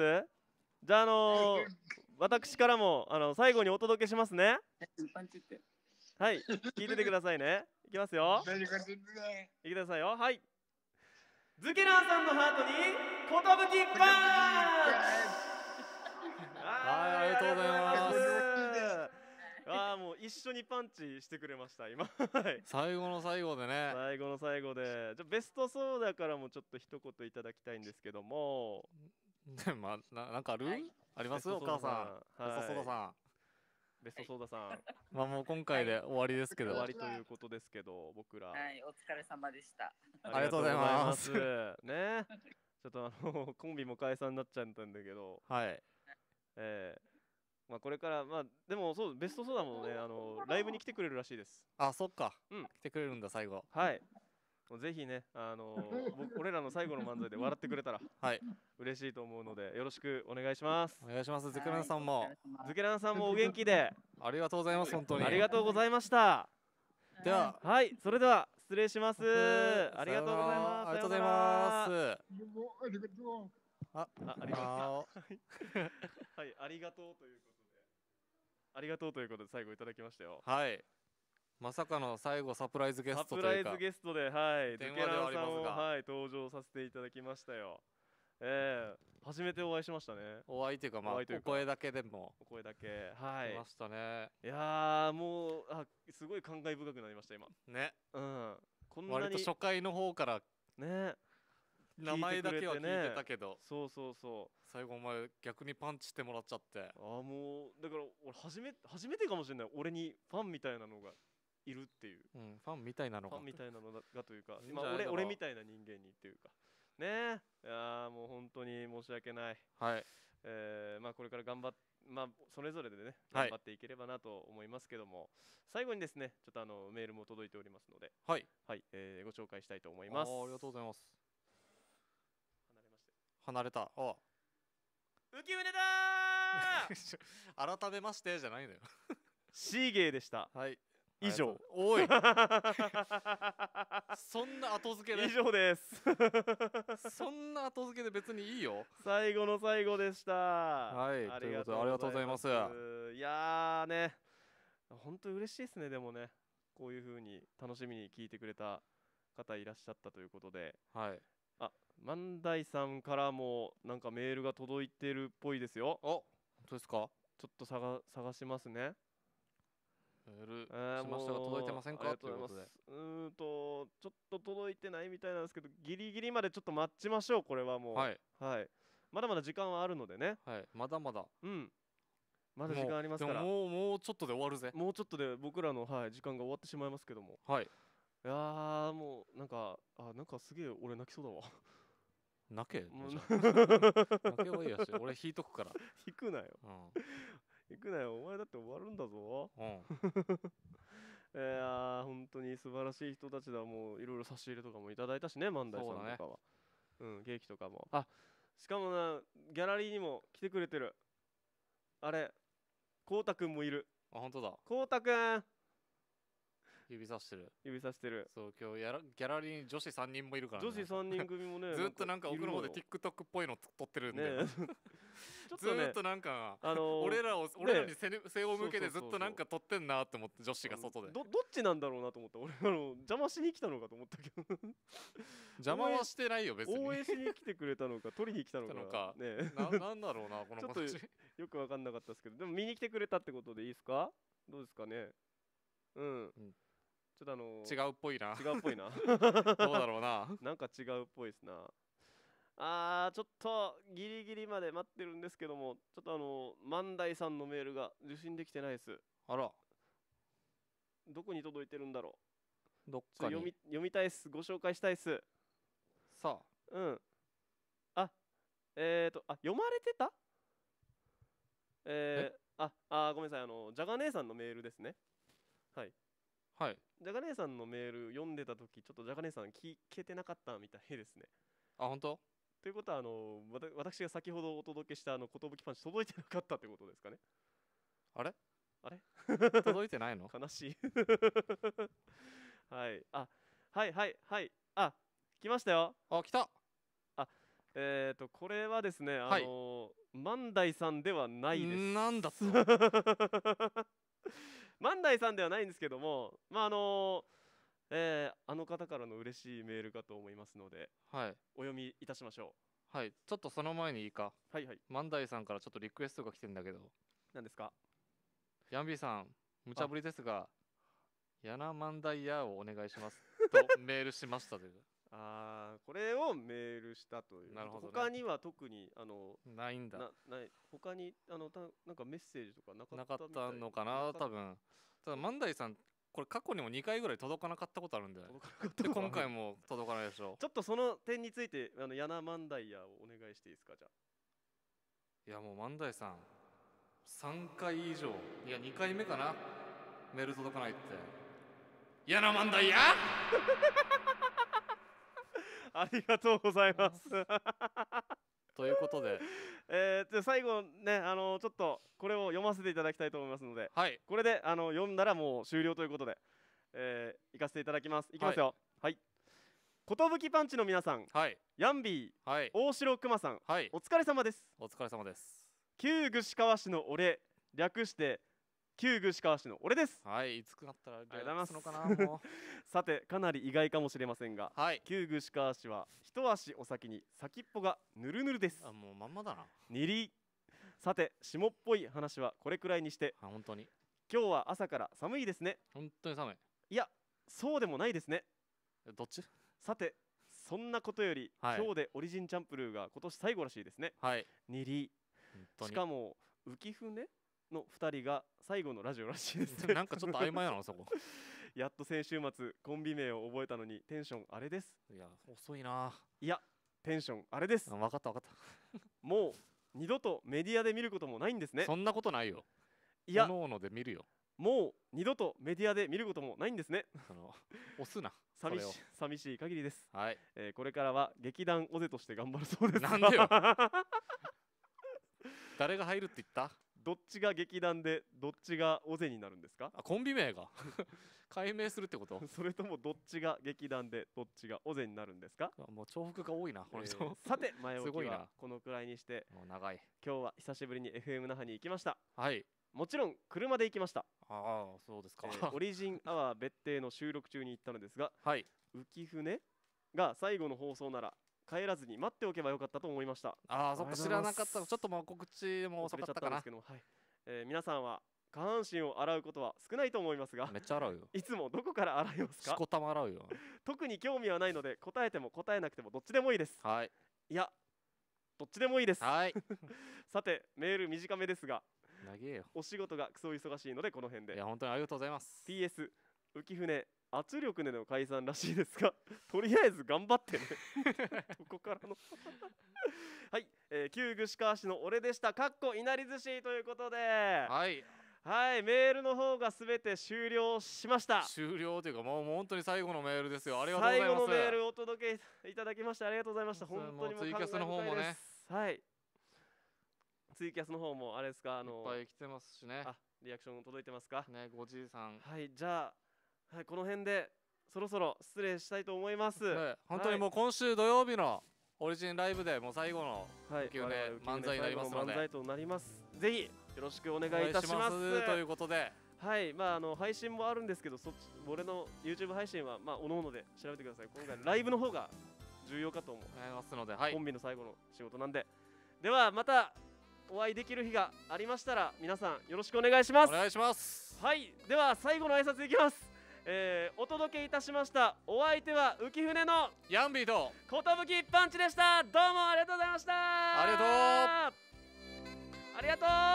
じゃあ、あのー、私からもあの最後にお届けしますね。はい、聞いててくださいね。いきますよ。いきなさいよ。はい。ズケランさんのハートにことぶきパンチ。はい、ありがとうございます。ああ、もう一緒にパンチしてくれました今。最後の最後でね。最後の最後で、じゃベストソーダからもちょっと一言いただきたいんですけども。まあ、な, なんかある、はい、ありますお母さん、はい、ベストソーダさんベストソーダさん、はい、まあもう今回で終わりですけど、はい、終わりということですけど僕ら、はい、お疲れ様でした。ありがとうございますねちょっとあのコンビも解散になっちゃったんだけど、はいえー、まあこれからまあでもそうベストソーダもねあのライブに来てくれるらしいです。あそっか、うん、来てくれるんだ最後。はいぜひね、あのー、俺らの最後の漫才で笑ってくれたらはい嬉しいと思うのでよろしくお願いします。お願いします。ズケランさんもズケランさんもお元気でありがとうございます。本当にありがとうございました。でははいそれでは失礼します。ありがとうございます。ありがとうございます。あありがとうはいありがとうということでありがとうということで最後いただきましたよ。はいまさかの最後サプライズゲストというかサプライズゲストではいズケランさんをはい登場させていただきましたよ。えー、初めてお会いしましたね。お会いというかまあお声だけでもお声だけはいましたね。いやーもうあすごい感慨深くなりました今ね。うんこんなに割と初回の方からね名前だけは聞いてたけどそうそうそう最後お前逆にパンチしてもらっちゃって、あーもうだから俺初め初めてかもしれない俺にファンみたいなのがいるっていう、うん、ファンみたいなのがファンみたいなのがというか今俺俺みたいな人間にっていうかねえ、いやもう本当に申し訳ない。はい、えー、まあこれから頑張っまあそれぞれでね頑張っていければなと思いますけども、はい、最後にですねちょっとあのメールも届いておりますのではい、はいえー、ご紹介したいと思います。 あ, ありがとうございます。離れました離れた浮き船だ改めましてじゃないのよシーゲーでした。はい以上おいそんな後付けで以上ですそんな後付けで別にいいよ最後の最後でした。はいありがとうございます。いやーね本当嬉しいですね。でもねこういう風に楽しみに聞いてくれた方いらっしゃったということで、はいあ万代さんからもなんかメールが届いてるっぽいですよ。あ本当ですか。ちょっと探探しますね。しましたが届いてませんかということで、うんとちょっと届いてないみたいなんですけどギリギリまでちょっと待ちましょう。これはもうはい、はい、まだまだ時間はあるのでね、はい、まだまだうんまだ時間ありますからもうもうちょっとで終わるぜ。もうちょっとで僕らの、はい、時間が終わってしまいますけども、はい、いやーもうなんかあなんかすげえ俺泣きそうだわ泣け泣けばいいやし俺引いとくから引くなよ、うん行くなよお前だって終わるんだぞ、うん、いや本当に素晴らしい人たちだ。もういろいろ差し入れとかもいただいたしね万代さんとかは う,、ね、うんケーキとかもあしかもなギャラリーにも来てくれてるあれこうたくんもいる。あ本当だこうたくん指さしてる指さしてる。そう、今日やらギャラリーに女子さんにんもいるからね。女子さんにん組もねずっとなんか奥の方で TikTok っぽいの撮ってるんで、ずっとなんか俺らを俺らに背を向けてずっとなんか撮ってんなと思って、女子が外でどっちなんだろうなと思った。俺あの邪魔しに来たのかと思ったけど、邪魔はしてないよ別に。応援しに来てくれたのか取りに来たのかなんだろうなこの形。ちょっとよく分かんなかったですけど、でも見に来てくれたってことでいいですか、どうですかね。うん、うん、ちょっとあのー、違うっぽいな違うっぽいなどうだろうななんか違うっぽいですな。あーちょっとギリギリまで待ってるんですけども、ちょっとあのー、万代さんのメールが受信できてないです。あら、どこに届いてるんだろう。どっかに読み、読みたいっす。ご紹介したいっす。さあ、うん、あえーとあ読まれてた、えー、えああーごめんなさい、あのじゃが姉さんのメールですね。はいはい、じゃが姉さんのメール読んでた時ちょっとじゃが姉さん聞けてなかったみたいですね。あ、本当？ということはあのわた私が先ほどお届けしたあのことぶきパンチ届いてなかったってことですかね。あれあれ届いてないの悲しいはい、あはいはいはい、あ来ましたよ。あ来た。あえっ、ー、とこれはですね、あのーはい、万代さんではないです。なんだっ万代さんではないんですけども、まああのーえー、あの方からの嬉しいメールかと思いますので、はい、お読みいたしましょう。はい、ちょっとその前にいいか。はいはい。万代さんからちょっとリクエストが来てんだけど。何ですか。ヤンビーさん、無茶ぶりですが、やな万代やをお願いしますとメールしましたという。ああ、これをメールしたという。なるほど、ね、他には特にあのないんだ。なない他にあのたなんかメッセージとかなかったみたいな。なかったのかな多分。ただ万代さんこれ過去にもにかいぐらい届かなかったことあるんだよね。で今回も届かないでしょ。ちょっとその点についてあのやな万代やをお願いしていいですかじゃあ。いやもう万代さんさんかい以上、いやにかいめかな、メール届かないって。やな万代や。ありがとうございますということで、えー、じゃあ最後ね、あのー、ちょっとこれを読ませていただきたいと思いますので、はい、これであの読んだらもう終了ということで、えー、行かせていただきます。いきますよ。はい。寿パンチの皆さん、はい、ヤンビー、はい、大城くまさん、はい、お疲れ様です。お疲れ様です。旧具志川市の俺、略して旧具志川市の俺です。はい、いつくなったら略すのかなもうさて、かなり意外かもしれませんが、はい、旧具志川市は一足お先に先っぽがぬるぬるです。あ、もうまんまだな。にり。さて、霜っぽい話はこれくらいにして。あ、本当に。今日は朝から寒いですね。本当に寒い。いや、そうでもないですね。どっち？さて、そんなことより、はい、今日でオリジンチャンプルーが今年最後らしいですね。はい。にり。しかも浮舟のふたりが最後のラジオらしいですねなんかちょっと曖昧なのそこやっと先週末コンビ名を覚えたのにテンションあれです。いや遅いな。いやテンションあれです。分かった分かったもう二度とメディアで見ることもないんですね。そんなことないよ。いや各々で見るよ。もう二度とメディアで見ることもないんですね。あの押すな寂し, 寂しい限りです、はい、えー、これからは劇団オゼとして頑張るそうです。なんでよ誰が入るって言った。どっちが劇団でどっちがオゼになるんですか。あ、コンビ名が改名するってことそれともどっちが劇団でどっちがオゼになるんですか。もう重複が多いなこの人、えー、さて前置きはこのくらいにして、もう長い。今日は久しぶりに エフエム 那覇に行きました。はい、もちろん車で行きました。ああそうですか、えー、オリジンアワー別邸の収録中に行ったのですが、はい、浮舟が最後の放送なら帰らずに待っておけばよかったと思いました。ああそっか、知らなかった。ちょっともう告知も遅かったかな。皆さんは下半身を洗うことは少ないと思いますが、めっちゃ洗うよ。いつもどこから洗いますか。しこたま洗うよ特に興味はないので答えても答えなくてもどっちでもいいです、はい、いやどっちでもいいです、はいさてメール短めですが長えよ。お仕事がクソ忙しいのでこの辺で。いや本当にありがとうございます。 ピーエス 浮舟圧力での解散らしいですがとりあえず頑張ってねここからのはい、えー、旧具志川市の俺でしたかっこいなり寿司ということで、はいはい、メールの方がすべて終了しました。終了というかもう本当に最後のメールですよ。ありがとうございます。最後のメールお届けいただきましてありがとうございました。本当にもうツイキャスの方もね、はいツイキャスの方もあれですか、あのいっぱい来てますしね。あリアクションも届いてますかね。ごじいさん、はい、じゃあはい、この辺でそろそろ失礼したいと思います。はい、本当にもう今週土曜日のオリジンライブでもう最後の浮世で漫才になりますので、はい、となります。ぜひよろしくお願いいたしますということで、はい、まああの配信もあるんですけど、そっち俺の YouTube 配信はまあおのおので調べてください。今回ライブの方が重要かと思いますので、はい、コンビの最後の仕事なんで、ではまたお会いできる日がありましたら皆さんよろしくお願いします。お願いします。はい、では最後の挨拶いきます。えー、お届けいたしましたお相手は浮舟のヤンビーと寿パンチでした。どうもありがとうございました。ありがとうありがとう。